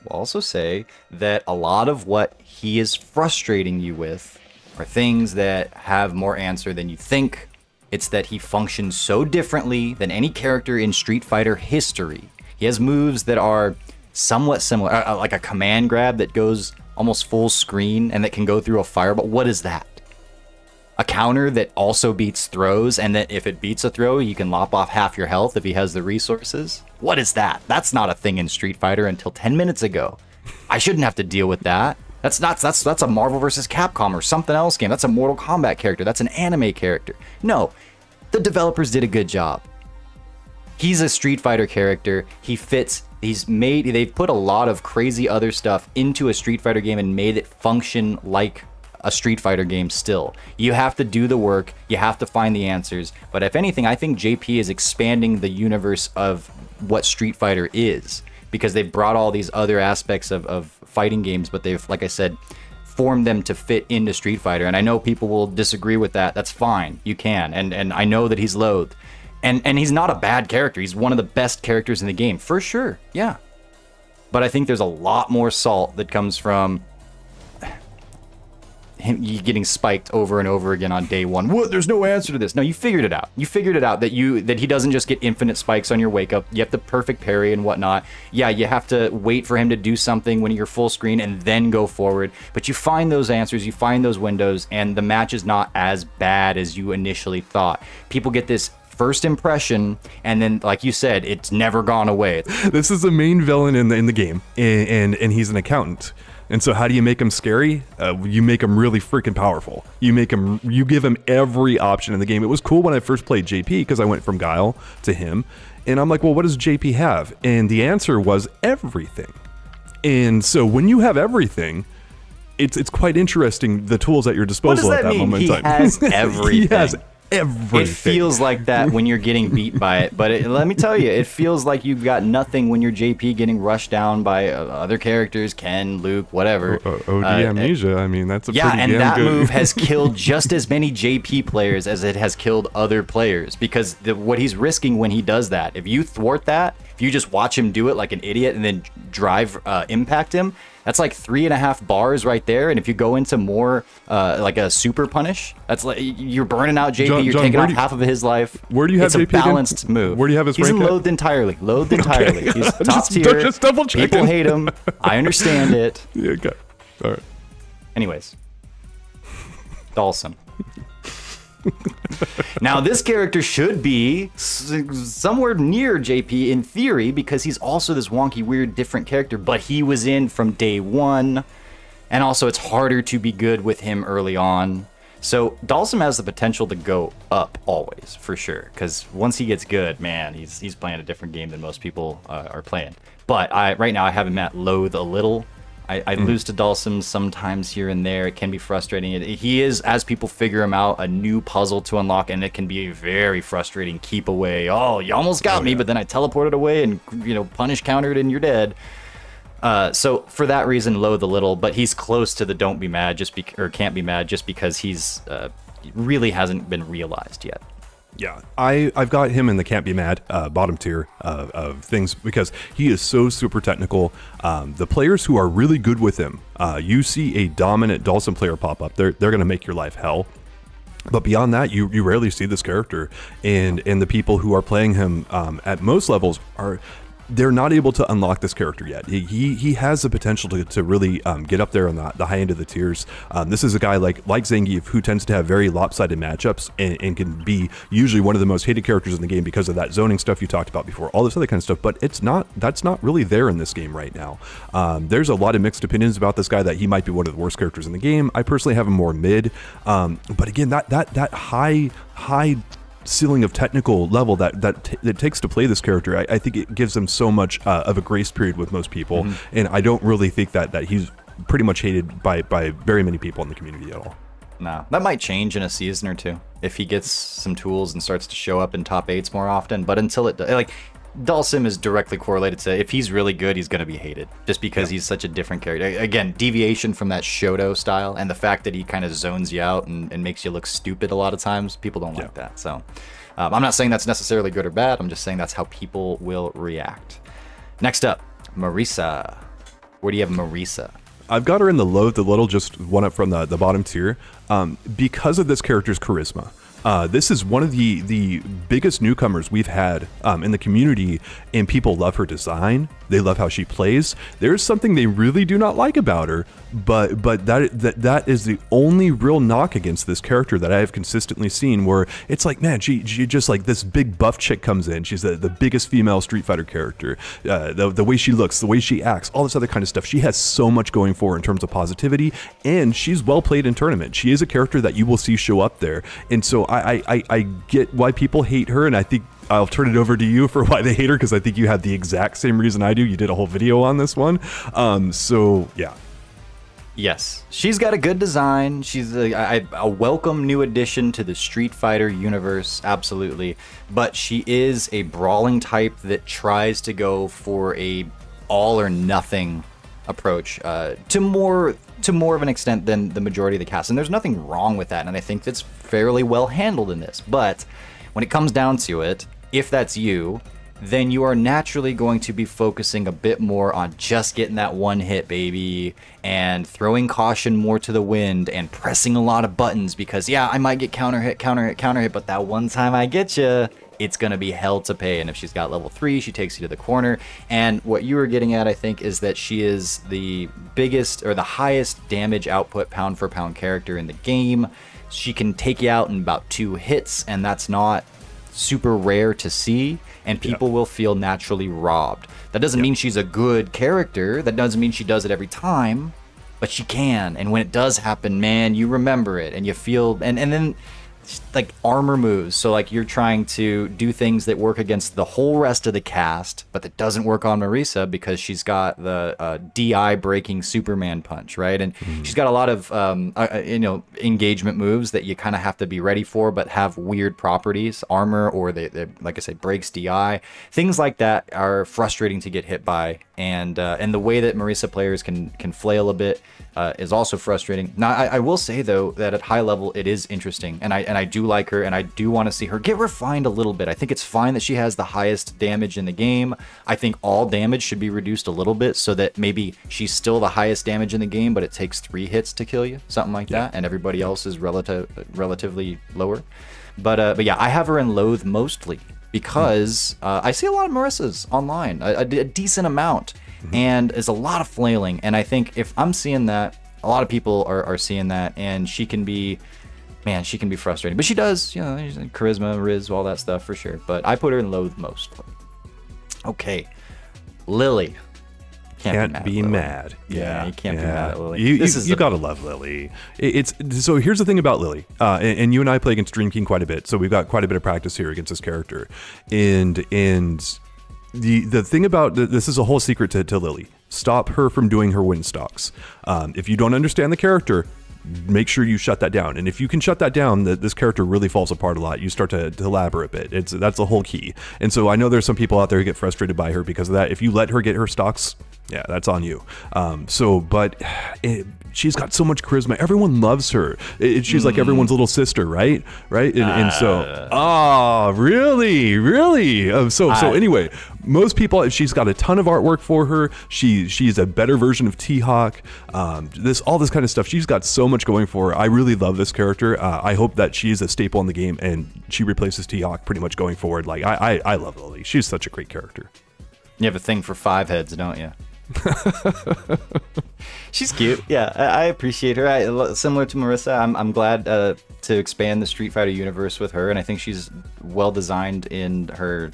Will also say that a lot of what he is frustrating you with are things that have more answer than you think. It's that he functions so differently than any character in Street Fighter history. He has moves that are somewhat similar, like a command grab that goes almost full screen and that can go through a fireball. What is that? A counter that also beats throws, and that if it beats a throw, you can lop off half your health if he has the resources. What is that? That's not a thing in Street Fighter until ten minutes ago. I shouldn't have to deal with that. That's not that's that's a Marvel versus Capcom or something else game. That's a Mortal Kombat character. That's an anime character. No, the developers did a good job. He's a Street Fighter character. He fits. He's made. They've put a lot of crazy other stuff into a Street Fighter game and made it function like a Street Fighter game still. You have to do the work, you have to find the answers, but if anything, I think J P is expanding the universe of what Street Fighter is, because they've brought all these other aspects of, of fighting games, but they've, like I said, formed them to fit into Street Fighter, and I know people will disagree with that. That's fine, you can, and, and I know that he's loathed. And, and he's not a bad character, he's one of the best characters in the game, for sure, yeah. But I think there's a lot more salt that comes from him getting spiked over and over again on day one. What? There's no answer to this. No, you figured it out. You figured it out that you that he doesn't just get infinite spikes on your wake up. You have the perfect parry and whatnot. Yeah, you have to wait for him to do something when you're full screen and then go forward. But you find those answers, you find those windows, and the match is not as bad as you initially thought. People get this first impression, and then, like you said, it's never gone away. This is the main villain in the in the game, and and, and he's an accountant. And so how do you make him scary? Uh, you make him really freaking powerful. You make him, you give him every option in the game. It was cool when I first played J P because I went from Guile to him. And I'm like, well, what does J P have? And the answer was everything. And so when you have everything, it's it's quite interesting, the tools at your disposal at that moment in time. What does that mean? He has everything. He has everything. It feels like that when you're getting beat by it, but it, let me tell you, it feels like you've got nothing when you're J P getting rushed down by uh, other characters, Ken, Luke, whatever. O D amnesia, I mean, that's a pretty damn good... Yeah, and that move has killed just as many J P players as it has killed other players, because the, what he's risking when he does that, if you thwart that, if you just watch him do it like an idiot and then drive, uh, impact him, that's like three and a half bars right there. And if you go into more uh, like a super punish, that's like you're burning out J P. John, you're John, taking off you, half of his life. Where do you have it's J P? It's a balanced again? move. Where do you have his? He's loathed entirely. Loathed entirely. Okay. He's top just, tier. Just double check. People hate him. I understand it. Yeah. Okay. All right. Anyways, Dhalsim. Now this character should be somewhere near J P in theory, because he's also this wonky, weird, different character, but he was in from day one, and also it's harder to be good with him early on. So Dhalsim has the potential to go up always, for sure, because once he gets good, man, he's he's playing a different game than most people uh, are playing. But I right now I have him at loathe a little. I, I mm. lose to Dhalsim sometimes here and there. It can be frustrating. It, he is, as people figure him out, a new puzzle to unlock, and it can be a very frustrating keep away. Oh, you almost got oh, me, yeah. but then I teleported away and, you know, punish countered and you're dead. Uh, so for that reason, loathe a little, but he's close to the don't be mad just be, or can't be mad just because he's uh, really hasn't been realized yet. Yeah, I, I've got him in the can't be mad uh, bottom tier uh, of things because he is so super technical. Um, the players who are really good with him, uh, you see a dominant Dhalsim player pop up. They're, they're going to make your life hell. But beyond that, you, you rarely see this character. And, and the people who are playing him um, at most levels are... they're not able to unlock this character yet. He he, he has the potential to, to really um, get up there on the, the high end of the tiers. Um, this is a guy like like Zangief who tends to have very lopsided matchups and, and can be usually one of the most hated characters in the game because of that zoning stuff you talked about before, all this other kind of stuff, but it's not, that's not really there in this game right now. Um, there's a lot of mixed opinions about this guy that he might be one of the worst characters in the game. I personally have him more mid, um, but again, that, that, that high, high, ceiling of technical level that that, t that takes to play this character, I, I think it gives them so much uh, of a grace period with most people, mm-hmm. and I don't really think that that he's pretty much hated by by very many people in the community at all. No, that might change in a season or two if he gets some tools and starts to show up in top eights more often. But until it does, like Dhalsim is directly correlated to if he's really good, he's going to be hated just because yeah. he's such a different character. Again, deviation from that Shoto style and the fact that he kind of zones you out and, and makes you look stupid a lot of times. People don't yeah. like that. So um, I'm not saying that's necessarily good or bad. I'm just saying that's how people will react. Next up, Marisa. Where do you have Marisa? I've got her in the low, the little, just one up from the, the bottom tier um, because of this character's charisma. Uh, this is one of the, the biggest newcomers we've had um, in the community, and people love her design. They love how she plays. There's something they really do not like about her, but but that, that that is the only real knock against this character that I have consistently seen, where it's like, man, she, she just like this big buff chick comes in. She's the, the biggest female Street Fighter character. Uh, the, the way she looks, the way she acts, all this other kind of stuff. She has so much going for her in terms of positivity, and she's well played in tournament. She is a character that you will see show up there. And so I, I, I get why people hate her, and I think I'll turn it over to you for why they hate her, because I think you have the exact same reason I do. You did a whole video on this one. Um, so, yeah. Yes. She's got a good design. She's a, a welcome new addition to the Street Fighter universe, absolutely. But she is a brawling type that tries to go for a all or nothing approach uh, to more... to more of an extent than the majority of the cast. And there's nothing wrong with that, and I think that's fairly well handled in this. But when it comes down to it, if that's you, then you are naturally going to be focusing a bit more on just getting that one hit, baby, and throwing caution more to the wind and pressing a lot of buttons because, yeah, I might get counter hit, counter hit, counter hit, but that one time I get you, it's going to be hell to pay. And if she's got level three, she takes you to the corner. And what you were getting at, I think, is that she is the biggest or the highest damage output pound for pound character in the game. She can take you out in about two hits, and that's not super rare to see, and people yeah. will feel naturally robbed. That doesn't yeah. mean she's a good character. That doesn't mean she does it every time. but she can. And when it does happen, man, you remember it and you feel, and, and then like armor moves. So like you're trying to do things that work against the whole rest of the cast, but that doesn't work on Marisa because she's got the uh, D I breaking Superman punch, right? And mm-hmm. she's got a lot of, um, uh, you know, engagement moves that you kind of have to be ready for, but have weird properties, armor, or they, they, like I said, breaks D I. Things like that are frustrating to get hit by. And uh, and the way that Marisa players can can flail a bit uh, is also frustrating. Now, I, I will say, though, that at high level, it is interesting. And I, and I do like her, and I do want to see her get refined a little bit. I think it's fine that she has the highest damage in the game. I think all damage should be reduced a little bit so that maybe she's still the highest damage in the game, but it takes three hits to kill you, something like yeah. that, and everybody else is relative, relatively lower. But, uh, but yeah, I have her in Loathe mostly, because uh, I see a lot of Marissa's online, a, a decent amount, mm-hmm. and there's a lot of flailing. And I think if I'm seeing that, a lot of people are, are seeing that, and she can be, man, she can be frustrating. But she does, you know, charisma, riz, all that stuff for sure. But I put her in Loathe mostly. Okay, Lily. Can't, can't be mad. Be mad. Yeah, yeah, you can't yeah. be mad at Lily. You, this you, is you gotta love Lily. It, it's so here's the thing about Lily, uh, and, and you and I play against Dream King quite a bit, so we've got quite a bit of practice here against this character. And and the the thing about the, this is a whole secret to, to Lily. Stop her from doing her win stocks. Um, if you don't understand the character, make sure you shut that down. And if you can shut that down, that this character really falls apart a lot. You start to, to elaborate a bit. It's that's the whole key. And so I know there's some people out there who get frustrated by her because of that. If you let her get her stocks, yeah, that's on you. Um, so, but it, she's got so much charisma. Everyone loves her. It, it, she's mm. like everyone's little sister, right? Right? And, uh, and so, oh, really? Really? Um, so, I, so anyway, most people, she's got a ton of artwork for her. She, she's a better version of T-Hawk. Um, this, all this kind of stuff. She's got so much going for her. I really love this character. Uh, I hope that she is a staple in the game and she replaces T-Hawk pretty much going forward. Like, I, I, I love Lily. She's such a great character. You have a thing for five heads, don't you? She's cute. Yeah, I appreciate her. I, similar to Marisa, I'm, I'm glad uh, to expand the Street Fighter universe with her, and I think she's well designed in her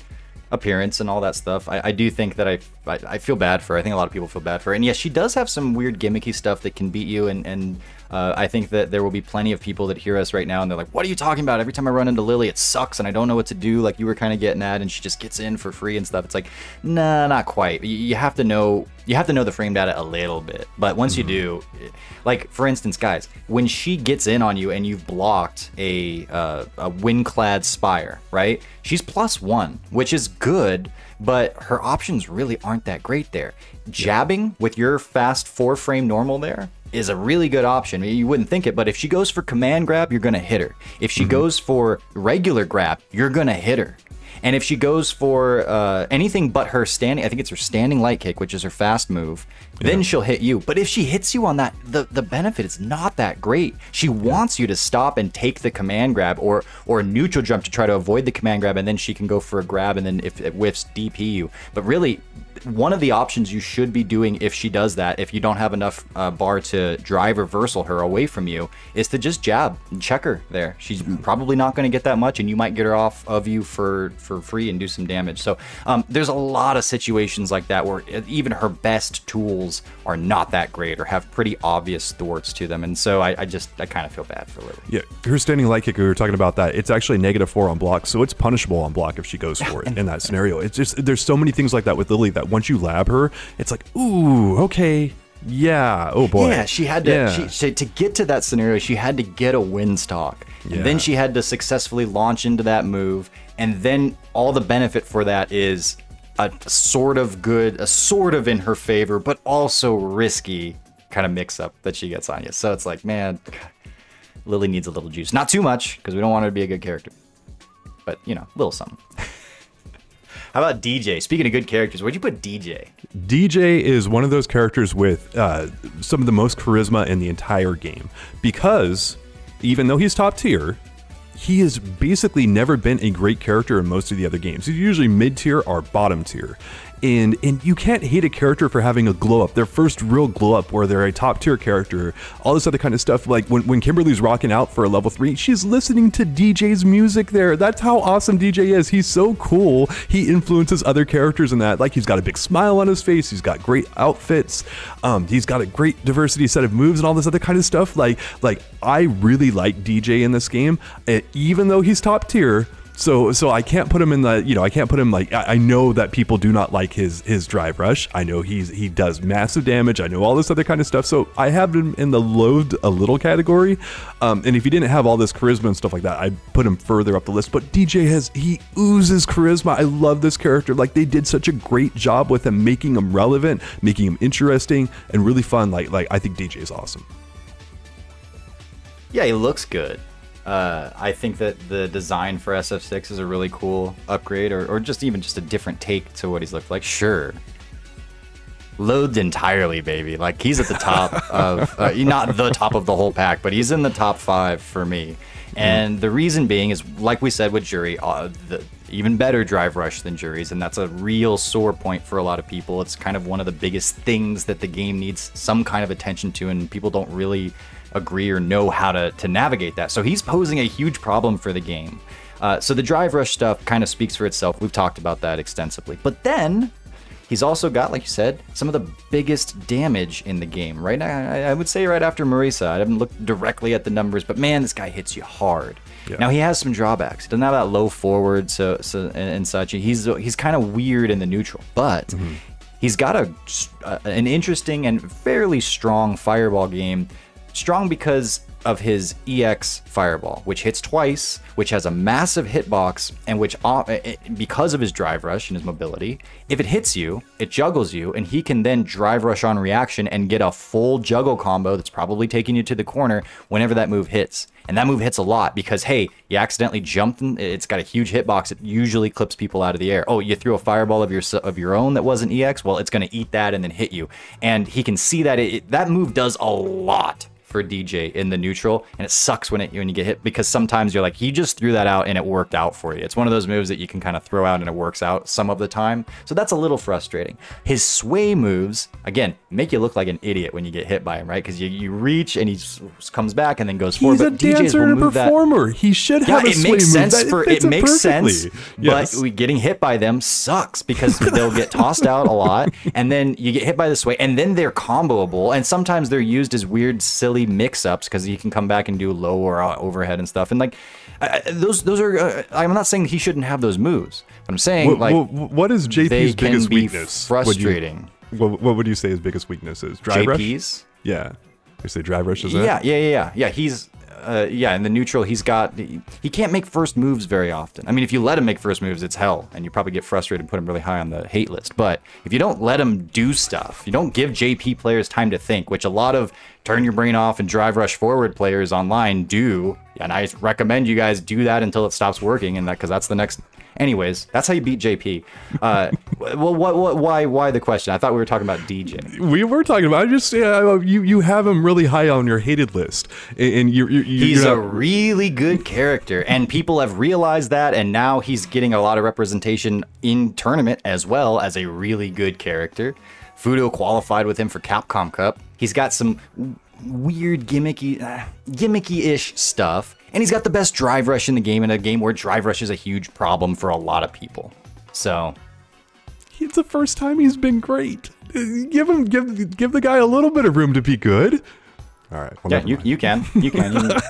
appearance and all that stuff. I, I do think that I, I I feel bad for her. I think a lot of people feel bad for her. And yes, she does have some weird gimmicky stuff that can beat you, and, and uh, I think that there will be plenty of people that hear us right now and they're like, what are you talking about? Every time I run into Lily, it sucks and I don't know what to do, like you were kind of getting at, and she just gets in for free and stuff. It's like, nah, not quite. You, you have to know you have to know the frame data a little bit. But once mm-hmm. you do, like for instance, guys, when she gets in on you and you've blocked a, uh, a wind-clad Spire, right? She's plus one, which is good, but her options really aren't that great there. Jabbing with your fast four frame normal there is a really good option. You wouldn't think it, but if she goes for command grab, you're gonna hit her. If she mm-hmm. goes for regular grab, you're gonna hit her. And if she goes for uh, anything but her standing, I think it's her standing light kick, which is her fast move, yeah. then she'll hit you. But if she hits you on that, the, the benefit is not that great. She yeah. wants you to stop and take the command grab or or a neutral jump to try to avoid the command grab, and then she can go for a grab, and then if it whiffs, D P you. But really, one of the options you should be doing if she does that, if you don't have enough uh, bar to drive reversal her away from you, is to just jab and check her there. She's mm-hmm. probably not going to get that much, and you might get her off of you for... for free and do some damage. So um, there's a lot of situations like that where even her best tools are not that great or have pretty obvious thwarts to them. And so I, I just, I kind of feel bad for Lily. Yeah, her standing light kick, we were talking about that. It's actually negative four on block, so it's punishable on block if she goes for it in that scenario. It's just, there's so many things like that with Lily that once you lab her, it's like, ooh, okay. Yeah, oh boy. Yeah, she had to, yeah. she, she, to get to that scenario, she had to get a win stock. Yeah. Then she had to successfully launch into that move. And then all the benefit for that is a sort of good, a sort of in her favor, but also risky kind of mix up that she gets on you. So it's like, man, Lily needs a little juice. Not too much, because we don't want her to be a good character. But, you know, a little something. How about D J? Speaking of good characters, where'd you put D J? D J is one of those characters with uh, some of the most charisma in the entire game. Because even though he's top tier, he has basically never been a great character in most of the other games. He's usually mid-tier or bottom tier. and and you can't hate a character for having a glow up, their first real glow up where they're a top tier character, all this other kind of stuff. Like when, when Kimberly's rocking out for a level three, she's listening to Dee Jay's music there. That's how awesome Dee Jay is. He's so cool. He influences other characters in that. Like, he's got a big smile on his face. He's got great outfits. Um, he's got a great diversity set of moves and all this other kind of stuff. Like, like I really like Dee Jay in this game, even though he's top tier. So, so I can't put him in the, you know, I can't put him like, I, I know that people do not like his, his drive rush. I know he's, he does massive damage. I know all this other kind of stuff. So I have him in the loathed a little category. Um, and if he didn't have all this charisma and stuff like that, I'd put him further up the list. But D J has, he oozes charisma. I love this character. Like, they did such a great job with him, making him relevant, making him interesting and really fun. Like, like I think D J is awesome. Yeah, he looks good. Uh, I think that the design for S F six is a really cool upgrade, or, or just even just a different take to what he's looked like. Sure. Loathed entirely, baby. Like, he's at the top of, uh, not the top of the whole pack, but he's in the top five for me. And the reason being is, like we said with Juri, uh, the even better drive rush than Juri's, and that's a real sore point for a lot of people. It's kind of one of the biggest things that the game needs some kind of attention to, and people don't really agree or know how to, to navigate that. So he's posing a huge problem for the game. Uh, so the drive rush stuff kind of speaks for itself. We've talked about that extensively. But then he's also got, like you said, some of the biggest damage in the game. Right now, I, I would say right after Marisa. I haven't looked directly at the numbers, but man, this guy hits you hard. Yeah. Now, he has some drawbacks. He doesn't have that low forward so, so and, and such. He's, he's kind of weird in the neutral, but mm-hmm. he's got a, uh, an interesting and fairly strong fireball game. Strong because of his E X fireball, which hits twice, which has a massive hitbox, and which, because of his drive rush and his mobility, if it hits you, it juggles you, and he can then drive rush on reaction and get a full juggle combo that's probably taking you to the corner whenever that move hits. And that move hits a lot because, hey, you accidentally jumped, and it's got a huge hitbox. It usually clips people out of the air. Oh, you threw a fireball of your of your own that wasn't E X? Well, it's going to eat that and then hit you. And he can see that it, that move does a lot for D J in the neutral, and it sucks when it when you get hit, because sometimes you're like, he just threw that out and it worked out for you. It's one of those moves that you can kind of throw out and it works out some of the time, so that's a little frustrating. His sway moves, again, make you look like an idiot when you get hit by him, right? Because you, you reach and he comes back and then goes forward. He's but a D Js dancer and a performer. That. He should have yeah, a it sway makes move. Sense that, for, it, it makes sense, yes. But we, getting hit by them sucks because they'll get tossed out a lot, and then you get hit by the sway, and then they're comboable, and sometimes they're used as weird, silly mix-ups because he can come back and do low or overhead and stuff, and like uh, those those are uh, I'm not saying he shouldn't have those moves, but I'm saying what, like what, what is J P's biggest weakness? Frustrating. Would you, what, what would you say his biggest weakness is? Drive J P's? Rush? Yeah, you say drive rush is that? Yeah, yeah, yeah, yeah. He's uh, yeah in the neutral. He's got he, he can't make first moves very often. I mean, if you let him make first moves, it's hell, and you probably get frustrated and put him really high on the hate list. But if you don't let him do stuff, you don't give J P players time to think, which a lot of turn your brain off and drive rush forward players online do, and I recommend you guys do that until it stops working, and that because that's the next. Anyways, that's how you beat J P. Uh, well, what, what, why, why the question? I thought we were talking about D J. We were talking about. I just uh, you, you have him really high on your hated list, and you, you, you he's a really good character, and people have realized that, and now he's getting a lot of representation in tournament as well as a really good character. Fudo qualified with him for Capcom Cup. He's got some weird gimmicky, uh, gimmicky-ish stuff, and he's got the best drive rush in the game, in a game where drive rush is a huge problem for a lot of people. So, it's the first time he's been great. Give him, give, give the guy a little bit of room to be good. All right. Well, yeah, you, you can. You can. You can.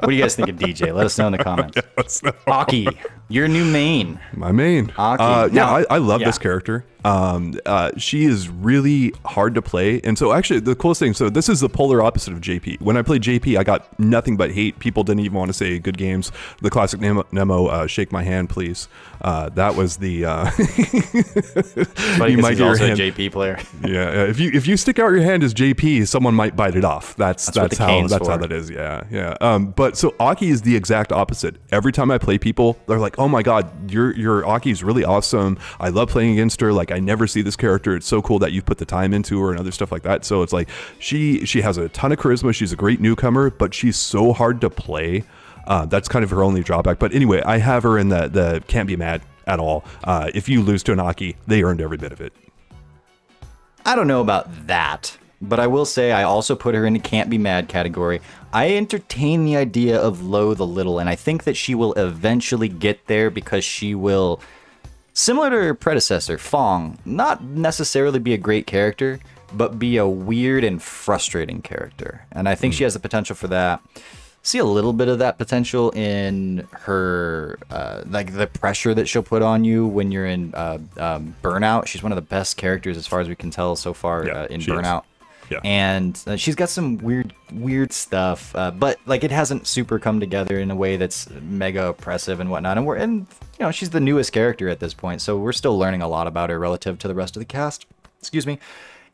What do you guys think of D J? Let us know in the comments. Yeah, Aki, your new main. My main. Aki. Uh, now, yeah, I, I love yeah. this character. Um, uh, she is really hard to play. And so actually the coolest thing, so this is the polar opposite of J P. When I played J P, I got nothing but hate. People didn't even want to say good games. The classic Nemo, uh, shake my hand, please. Uh, that was the, uh, you might get also your hand. A J P player. Yeah. If you, if you stick out your hand as J P, someone might bite it off. That's, that's, that's how, that's for. how that is. Yeah. Yeah. Um, but so Aki is the exact opposite. Every time I play people, they're like, oh my God, your, your Aki's really awesome. I love playing against her. Like, I never see this character. It's so cool that you've put the time into her and other stuff like that. So it's like she she has a ton of charisma. She's a great newcomer, but she's so hard to play. Uh, that's kind of her only drawback. But anyway, I have her in the the can't be mad at all. Uh, if you lose to an Aki, they earned every bit of it. I don't know about that, but I will say I also put her in the can't be mad category. I entertain the idea of Lo the Little, and I think that she will eventually get there because she will, similar to her predecessor, Fong, not necessarily be a great character, but be a weird and frustrating character. And I think mm. she has the potential for that. See a little bit of that potential in her, uh, like the pressure that she'll put on you when you're in uh, um, Burnout. She's one of the best characters as far as we can tell so far yeah, uh, in Burnout. Is. Yeah. And uh, she's got some weird, weird stuff, uh, but like it hasn't super come together in a way that's mega oppressive and whatnot. And we're, and you know, she's the newest character at this point, so we're still learning a lot about her relative to the rest of the cast. Excuse me.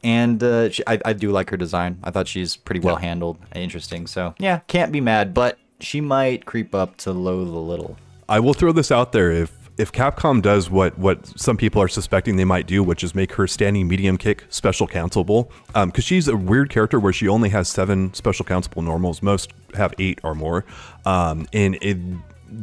And uh, she, I, I do like her design. I thought she's pretty well yeah. handled and interesting. So yeah, can't be mad, but she might creep up to Lo the Little. I will throw this out there. If If Capcom does what what some people are suspecting they might do, which is make her standing medium kick special counselable, because um, she's a weird character where she only has seven special counselable normals. Most have eight or more. Um, and it,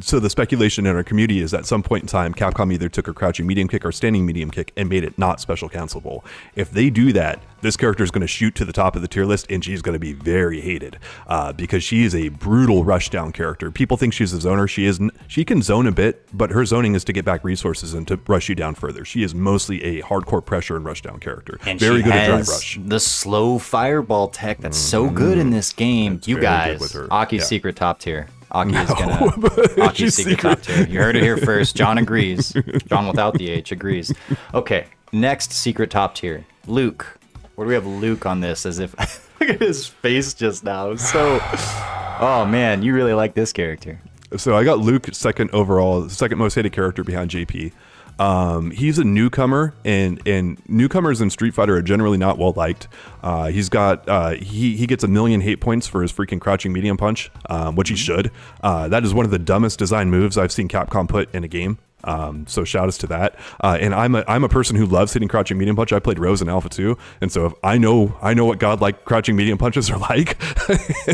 so the speculation in our community is at some point in time, Capcom either took her crouching medium kick or standing medium kick and made it not special counselable. If they do that, this character is going to shoot to the top of the tier list, and she's going to be very hated uh, because she is a brutal rushdown character. People think she's a zoner. She isn't. She can zone a bit, but her zoning is to get back resources and to rush you down further. She is mostly a hardcore pressure and rushdown character. And very she good has at dry rush. The slow fireball tech that's mm-hmm. so good in this game. It's you guys, Aki's yeah. secret top tier. Aki no, is gonna. Aki's secret top tier. You heard it here first. John agrees. John without the H agrees. Okay, next secret top tier, Luke. Where do we have Luke on this? As if look at his face just now. So, oh man, you really like this character. So I got Luke second overall, second most hated character behind J P. Um, he's a newcomer, and and newcomers in Street Fighter are generally not well liked. Uh, he's got uh, he he gets a million hate points for his freaking crouching medium punch, um, which he should. Uh, that is one of the dumbest design moves I've seen Capcom put in a game. Um, so shout outs to that. Uh, and I'm a, I'm a person who loves hitting crouching medium punch. I played Rose in Alpha two. And so if I know, I know what godlike crouching medium punches are like.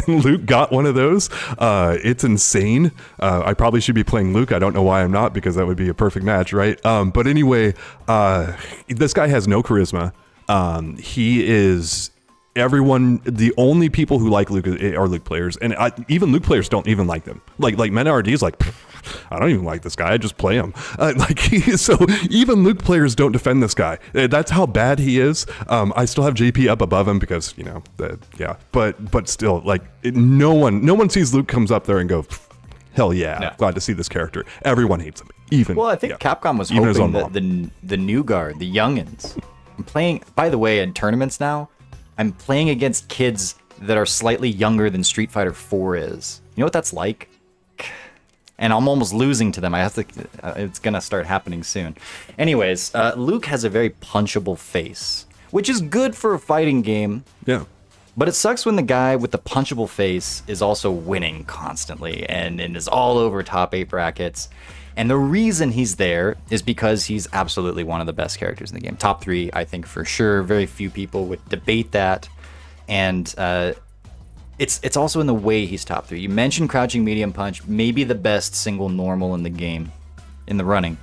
And Luke got one of those. Uh, it's insane. Uh, I probably should be playing Luke. I don't know why I'm not, because that would be a perfect match. Right. Um, but anyway, uh, this guy has no charisma. Um, he is, everyone, the only people who like Luke are Luke players, and I, even Luke players don't even like them. Like like Menard is like, I don't even like this guy. I just play him. Uh, like he, so, even Luke players don't defend this guy. That's how bad he is. Um, I still have J P up above him because you know, uh, yeah. But but still, like it, no one no one sees Luke comes up there and go, hell yeah, no. Glad to see this character. Everyone hates him. Even well, I think yeah, Capcom was even hoping that the the new guard, the youngins. I'm playing. By the way, in tournaments now, I'm playing against kids that are slightly younger than Street Fighter four is. You know what that's like? And I'm almost losing to them. I have to. Uh, it's gonna start happening soon. Anyways, uh, Luke has a very punchable face, which is good for a fighting game. Yeah. But it sucks when the guy with the punchable face is also winning constantly and, and is all over top eight brackets. And the reason he's there is because he's absolutely one of the best characters in the game. Top three, I think, for sure. Very few people would debate that. And uh, it's it's also in the way he's top three. You mentioned crouching medium punch, maybe the best single normal in the game, in the running.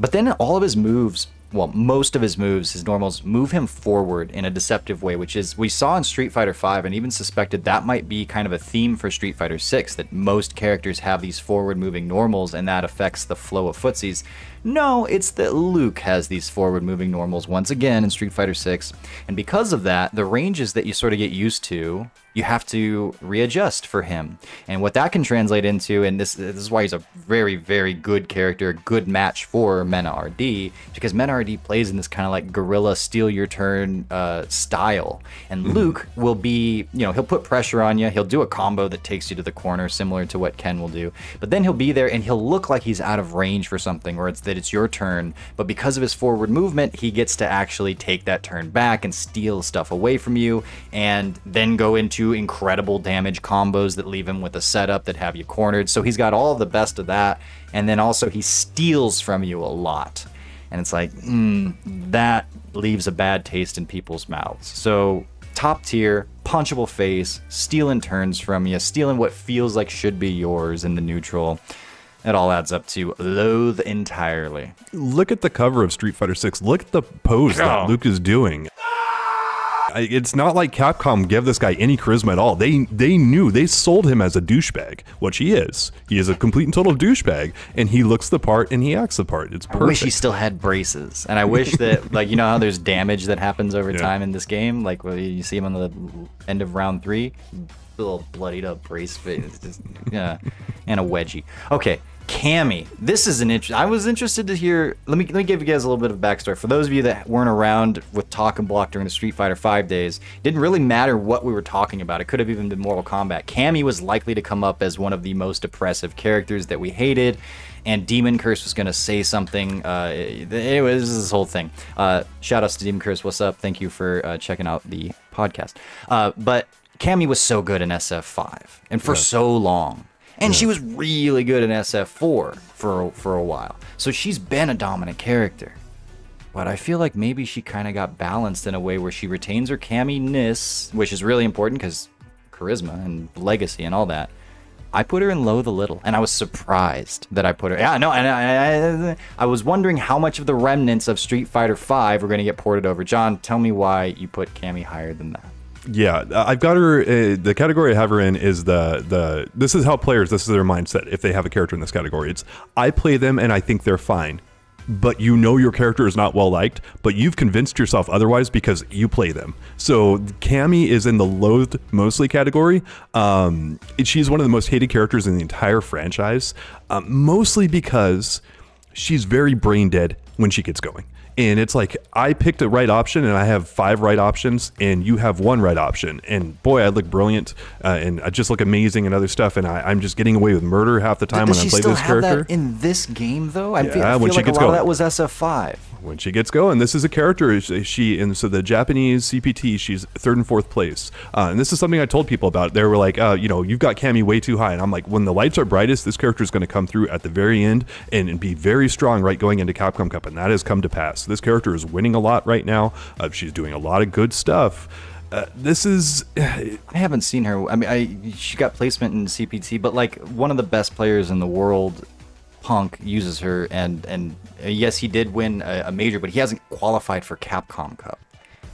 But then all of his moves, well, most of his moves, his normals, move him forward in a deceptive way, which is we saw in Street Fighter five, and even suspected that might be kind of a theme for Street Fighter six, that most characters have these forward-moving normals, and that affects the flow of footsies. No, it's that Luke has these forward-moving normals once again in Street Fighter six, and because of that, the ranges that you sort of get used to, you have to readjust for him. And what that can translate into, and this, this is why he's a very, very good character, good match for Mena R D, because Mena R D plays in this kind of like guerrilla steal your turn uh, style. And mm-hmm. Luke will be, you know, he'll put pressure on you. He'll do a combo that takes you to the corner, similar to what Ken will do. But then he'll be there and he'll look like he's out of range for something, or it's that it's your turn. But because of his forward movement, he gets to actually take that turn back and steal stuff away from you, and then go into incredible damage combos that leave him with a setup that have you cornered. So he's got all the best of that, and then also he steals from you a lot, and it's like mm, that leaves a bad taste in people's mouths. So top tier, punchable face, stealing turns from you, stealing what feels like should be yours in the neutral. it all adds up to loathe entirely. Look at the cover of Street Fighter six. Look at the pose oh. that Luke is doing. It's not like Capcom gave this guy any charisma at all. They they knew, they sold him as a douchebag, which he is. He is a complete and total douchebag, and he looks the part and he acts the part. It's perfect. I wish he still had braces, and I wish that, like, you know how there's damage that happens over yeah. time in this game? Like, well, you see him on the end of round three, little bloodied up brace face, just, yeah, and a wedgie. Okay. Cammy, this is an interesting. I was interested to hear. Let me let me give you guys a little bit of backstory. For those of you that weren't around with Talkin' Block during the Street Fighter five days, it didn't really matter what we were talking about. It could have even been Mortal Kombat. Cammy was likely to come up as one of the most oppressive characters that we hated, and Demon Curse was going to say something. Uh, it, it was this whole thing. Uh, shout outs to Demon Curse. What's up? Thank you for uh, checking out the podcast. Uh, but Cammy was so good in S F five, and for yeah. so long. And yeah. she was really good in S F four for, for a while. So she's been a dominant character. But I feel like maybe she kind of got balanced in a way where she retains her Cammy-ness, which is really important because charisma and legacy and all that. I put her in Loathe a Little, and I was surprised that I put her... Yeah, no, and I, I, I was wondering how much of the remnants of Street Fighter five were going to get ported over. John, tell me why you put Cammy higher than that. Yeah, I've got her. Uh, the category I have her in is the the. This is how players. This is their mindset. If they have a character in this category, it's I play them and I think they're fine, but you know your character is not well liked, but you've convinced yourself otherwise because you play them. So Cammy is in the loathed mostly category. Um, she's one of the most hated characters in the entire franchise, um, mostly because she's very brain dead when she gets going. And it's like, I picked a right option and I have five right options and you have one right option. And boy, I look brilliant uh, and I just look amazing and other stuff. And I, I'm just getting away with murder half the time. Does when I play this have character. That in this game, though? I yeah, feel, I feel when like she gets a lot going. Of that was S F five. When she gets going, this is a character. She and so the Japanese C P T, she's third and fourth place. Uh, and this is something I told people about. They were like, uh, you know, you've got Cammy way too high. And I'm like, when the lights are brightest, this character is going to come through at the very end and, and be very strong right going into Capcom Cup. And that has come to pass. So this character is winning a lot right now. Uh, she's doing a lot of good stuff. Uh, this is... I haven't seen her. I mean, I she got placement in C P T, but like one of the best players in the world... Punk uses her, and and yes, he did win a, a major, but he hasn't qualified for Capcom Cup.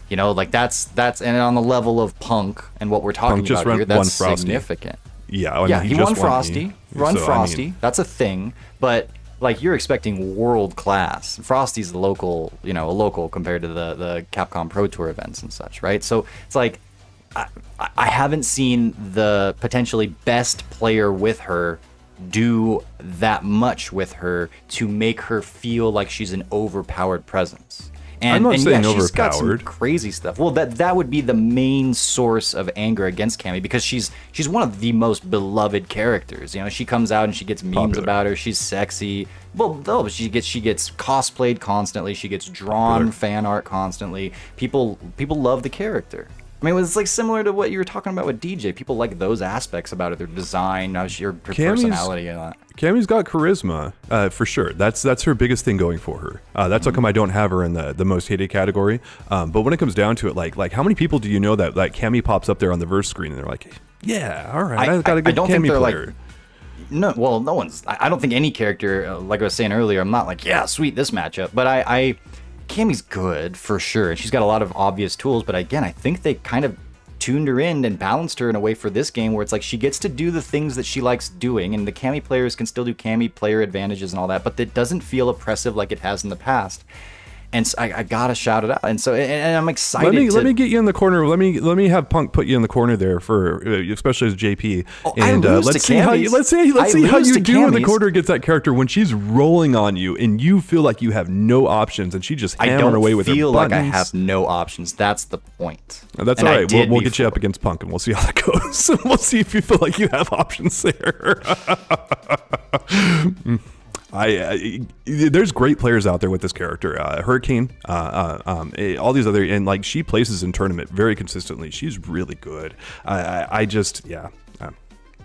You know, like that's that's and on the level of Punk and what we're talking Punk just about here, that's significant. Yeah, I mean, yeah, he, he won Frosty, run so, Frosty. I mean, that's a thing, but like you're expecting world class. Frosty's local, you know, a local compared to the the Capcom Pro Tour events and such, right? So it's like I, I haven't seen the potentially best player with her do that much with her to make her feel like she's an overpowered presence. And, I'm not and saying yeah, overpowered. She's got some crazy stuff. Well, that that would be the main source of anger against Cammy because she's she's one of the most beloved characters. You know, she comes out and she gets memes Popular. about her. She's sexy. Well, though she gets she gets cosplayed constantly. She gets drawn Popular. fan art constantly. People people love the character. I mean, it's like similar to what you were talking about with Dee Jay. People like those aspects about it, their design, her, her personality and that. Cammy's got charisma, uh, for sure. That's that's her biggest thing going for her. Uh, that's mm-hmm. how come I don't have her in the, the most hated category. Um, but when it comes down to it, like like how many people do you know that like Cammy pops up there on the verse screen and they're like, yeah, all right, I, I've got a good I, I don't Cammy think they're player. Like, no, well, no one's. I don't think any character, uh, like I was saying earlier, I'm not like, yeah, sweet, this matchup. But I... I Cammy's good for sure, and she's got a lot of obvious tools, but again, I think they kind of tuned her in and balanced her in a way for this game where it's like she gets to do the things that she likes doing, and the Cammy players can still do Cammy player advantages and all that, but it doesn't feel oppressive like it has in the past. And so I, I gotta shout it out, and so and, and I'm excited. Let me to... let me get you in the corner. Let me let me have Punk put you in the corner there for especially as J P. Oh, and I lose uh, let's to see Cammies. how you let's see let's I see how you do Cammies. When the corner gets that character when she's rolling on you and you feel like you have no options and she just hammering away with her buttons. I don't feel like I have no options. That's the point. No, that's and all right. We'll, we'll get you up against Punk and we'll see how that goes. We'll see if you feel like you have options there. I, I there's great players out there with this character, uh, Hurricane, uh, uh, um, all these other, and like she places in tournament very consistently. She's really good. I, I, I just yeah, um,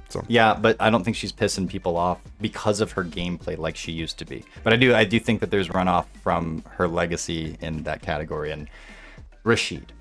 so yeah, but I don't think she's pissing people off because of her gameplay like she used to be. But I do I do think that there's runoff from her legacy in that category and Rashid.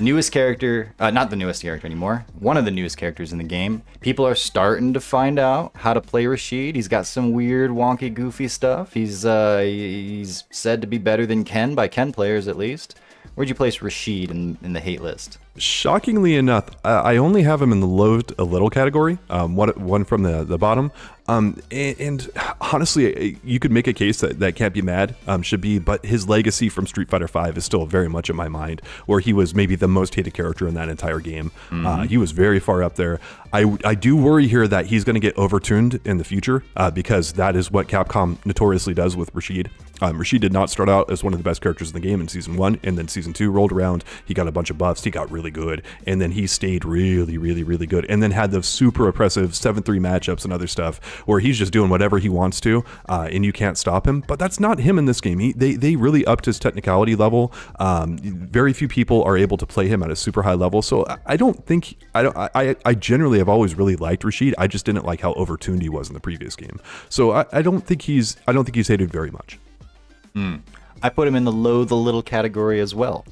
Newest character, uh, not the newest character anymore, one of the newest characters in the game. People are starting to find out how to play Rashid. He's got some weird, wonky, goofy stuff. He's uh, he's said to be better than Ken by Ken players, at least. Where'd you place Rashid in, in the hate list? Shockingly enough, I only have him in the low to little category, um, one, one from the, the bottom. Um, and, and honestly, you could make a case that, that Can't Be Mad um, should be, but his legacy from Street Fighter five is still very much in my mind, where he was maybe the most hated character in that entire game. Mm-hmm. uh, he was very far up there. I, I do worry here that he's going to get overtuned in the future, uh, because that is what Capcom notoriously does with Rashid. Um, Rashid did not start out as one of the best characters in the game in Season one, and then Season two rolled around, he got a bunch of buffs, he got really good, and then he stayed really, really, really good, and then had those super oppressive seven three matchups and other stuff, where he's just doing whatever he wants to, uh, and you can't stop him. But that's not him in this game. He, they, they really upped his technicality level. Um, very few people are able to play him at a super high level, so I don't think, I, don't, I, I generally have always really liked Rashid. I just didn't like how overtuned he was in the previous game. So I, I don't think he's, I don't think he's hated very much. Mm. I put him in the low the little category as well.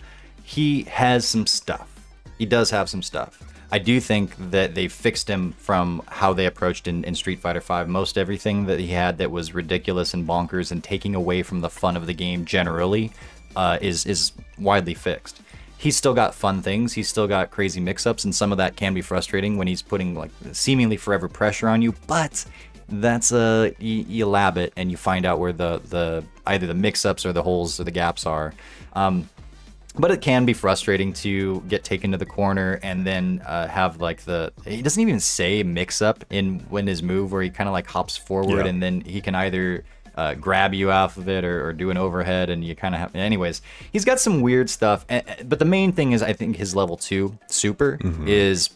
He has some stuff. He does have some stuff. I do think that they fixed him from how they approached in, in Street Fighter five. Most everything that he had that was ridiculous and bonkers and taking away from the fun of the game generally uh, is, is widely fixed. He's still got fun things. He's still got crazy mix-ups, and some of that can be frustrating when he's putting like seemingly forever pressure on you, but that's a, you, you lab it and you find out where the, the either the mix-ups or the holes or the gaps are. Um, But it can be frustrating to get taken to the corner and then uh, have like the, he doesn't even say mix up in when his move where he kind of like hops forward, yeah, and then he can either uh, grab you off of it or, or do an overhead and you kind of have, anyways, he's got some weird stuff. But the main thing is I think his level two super mm-hmm. is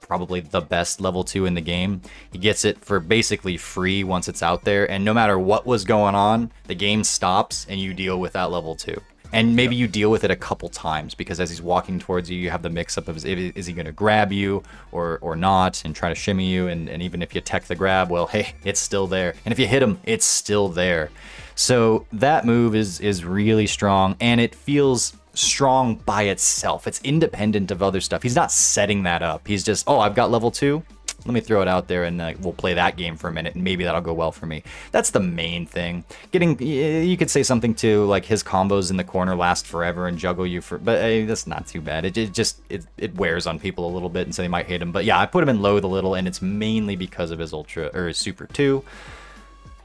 probably the best level two in the game. He gets it for basically free once it's out there. And no matter what was going on, the game stops and you deal with that level two. And maybe you deal with it a couple times because as he's walking towards you, you have the mix-up of is he going to grab you or or not and try to shimmy you. And, and even if you tech the grab, well, hey, it's still there. And if you hit him, it's still there. So that move is is really strong, and it feels strong by itself. It's independent of other stuff. He's not setting that up. He's just, oh, I've got level two. Let me throw it out there and uh, we'll play that game for a minute and maybe that'll go well for me. That's the main thing. Getting, you could say something to like his combos in the corner last forever and juggle you for, but hey, that's not too bad. It, it just, it, it wears on people a little bit and so they might hate him. But yeah, I put him in low the little and it's mainly because of his ultra or his super two.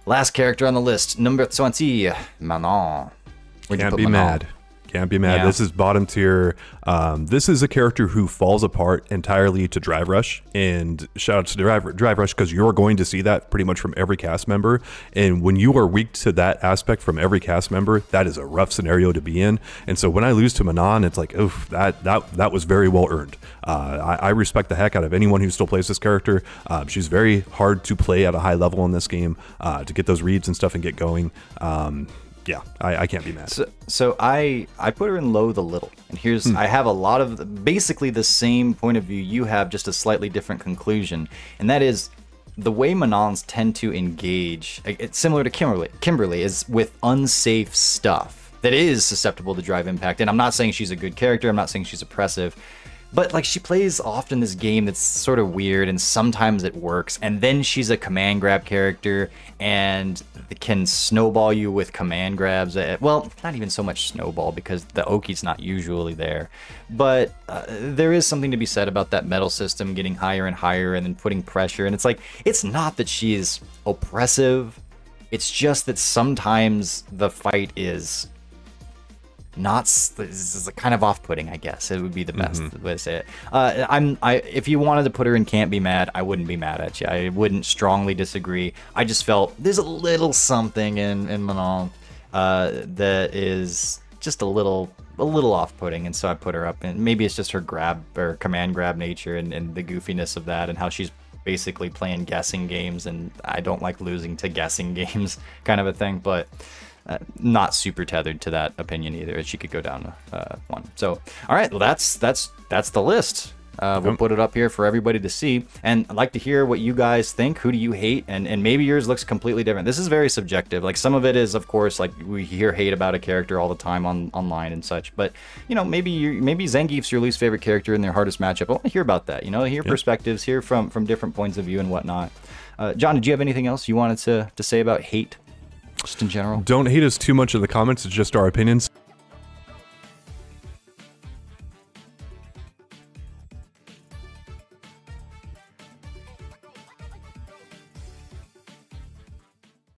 Last character on the list, number twenty, Manon. Can't be mad. Can't be mad. Yeah. This is bottom tier. Um, this is a character who falls apart entirely to Drive Rush, and shout out to Drive, Drive Rush because you're going to see that pretty much from every cast member. And when you are weak to that aspect from every cast member, that is a rough scenario to be in. And so when I lose to Manon, it's like, oof, that that that was very well earned. Uh, I, I respect the heck out of anyone who still plays this character. Uh, she's very hard to play at a high level in this game uh, to get those reads and stuff and get going. Um, Yeah, I, I can't be mad. So, so I I put her in low the little, and here's hmm. I have a lot of the, basically the same point of view you have, just a slightly different conclusion, and that is the way Manons tend to engage. It's similar to Kimberly. Kimberly is with unsafe stuff that is susceptible to drive impact, and I'm not saying she's a good character. I'm not saying she's oppressive. But like she plays often this game that's sort of weird and sometimes it works. And then she's a command grab character and can snowball you with command grabs. At, well, not even so much snowball because the Oki's not usually there. But uh, there is something to be said about that metal system getting higher and higher and then putting pressure. And it's like, it's not that she is oppressive. It's just that sometimes the fight is not this is kind of off-putting, I guess it would be the best mm-hmm. way to say it. Uh, I'm I if you wanted to put her in Can't Be Mad, I wouldn't be mad at you. I wouldn't strongly disagree. I just felt there's a little something in in Manon uh, that is just a little a little off-putting, and so I put her up. And maybe it's just her grab or command grab nature and, and the goofiness of that, and how she's basically playing guessing games, and I don't like losing to guessing games, kind of a thing, but. Uh, not super tethered to that opinion either. She could go down uh, one. So, all right, well that's that's that's the list. Uh, we'll put it up here for everybody to see, and I'd like to hear what you guys think. Who do you hate? And and maybe yours looks completely different. This is very subjective. Like, some of it is, of course, like we hear hate about a character all the time on online and such. But you know, maybe you maybe Zangief's your least favorite character in their hardest matchup. I want to hear about that. You know, hear yep. perspectives, hear from from different points of view and whatnot. Uh, John, did you have anything else you wanted to to say about hate, just in general? Don't hate us too much in the comments. It's just our opinions.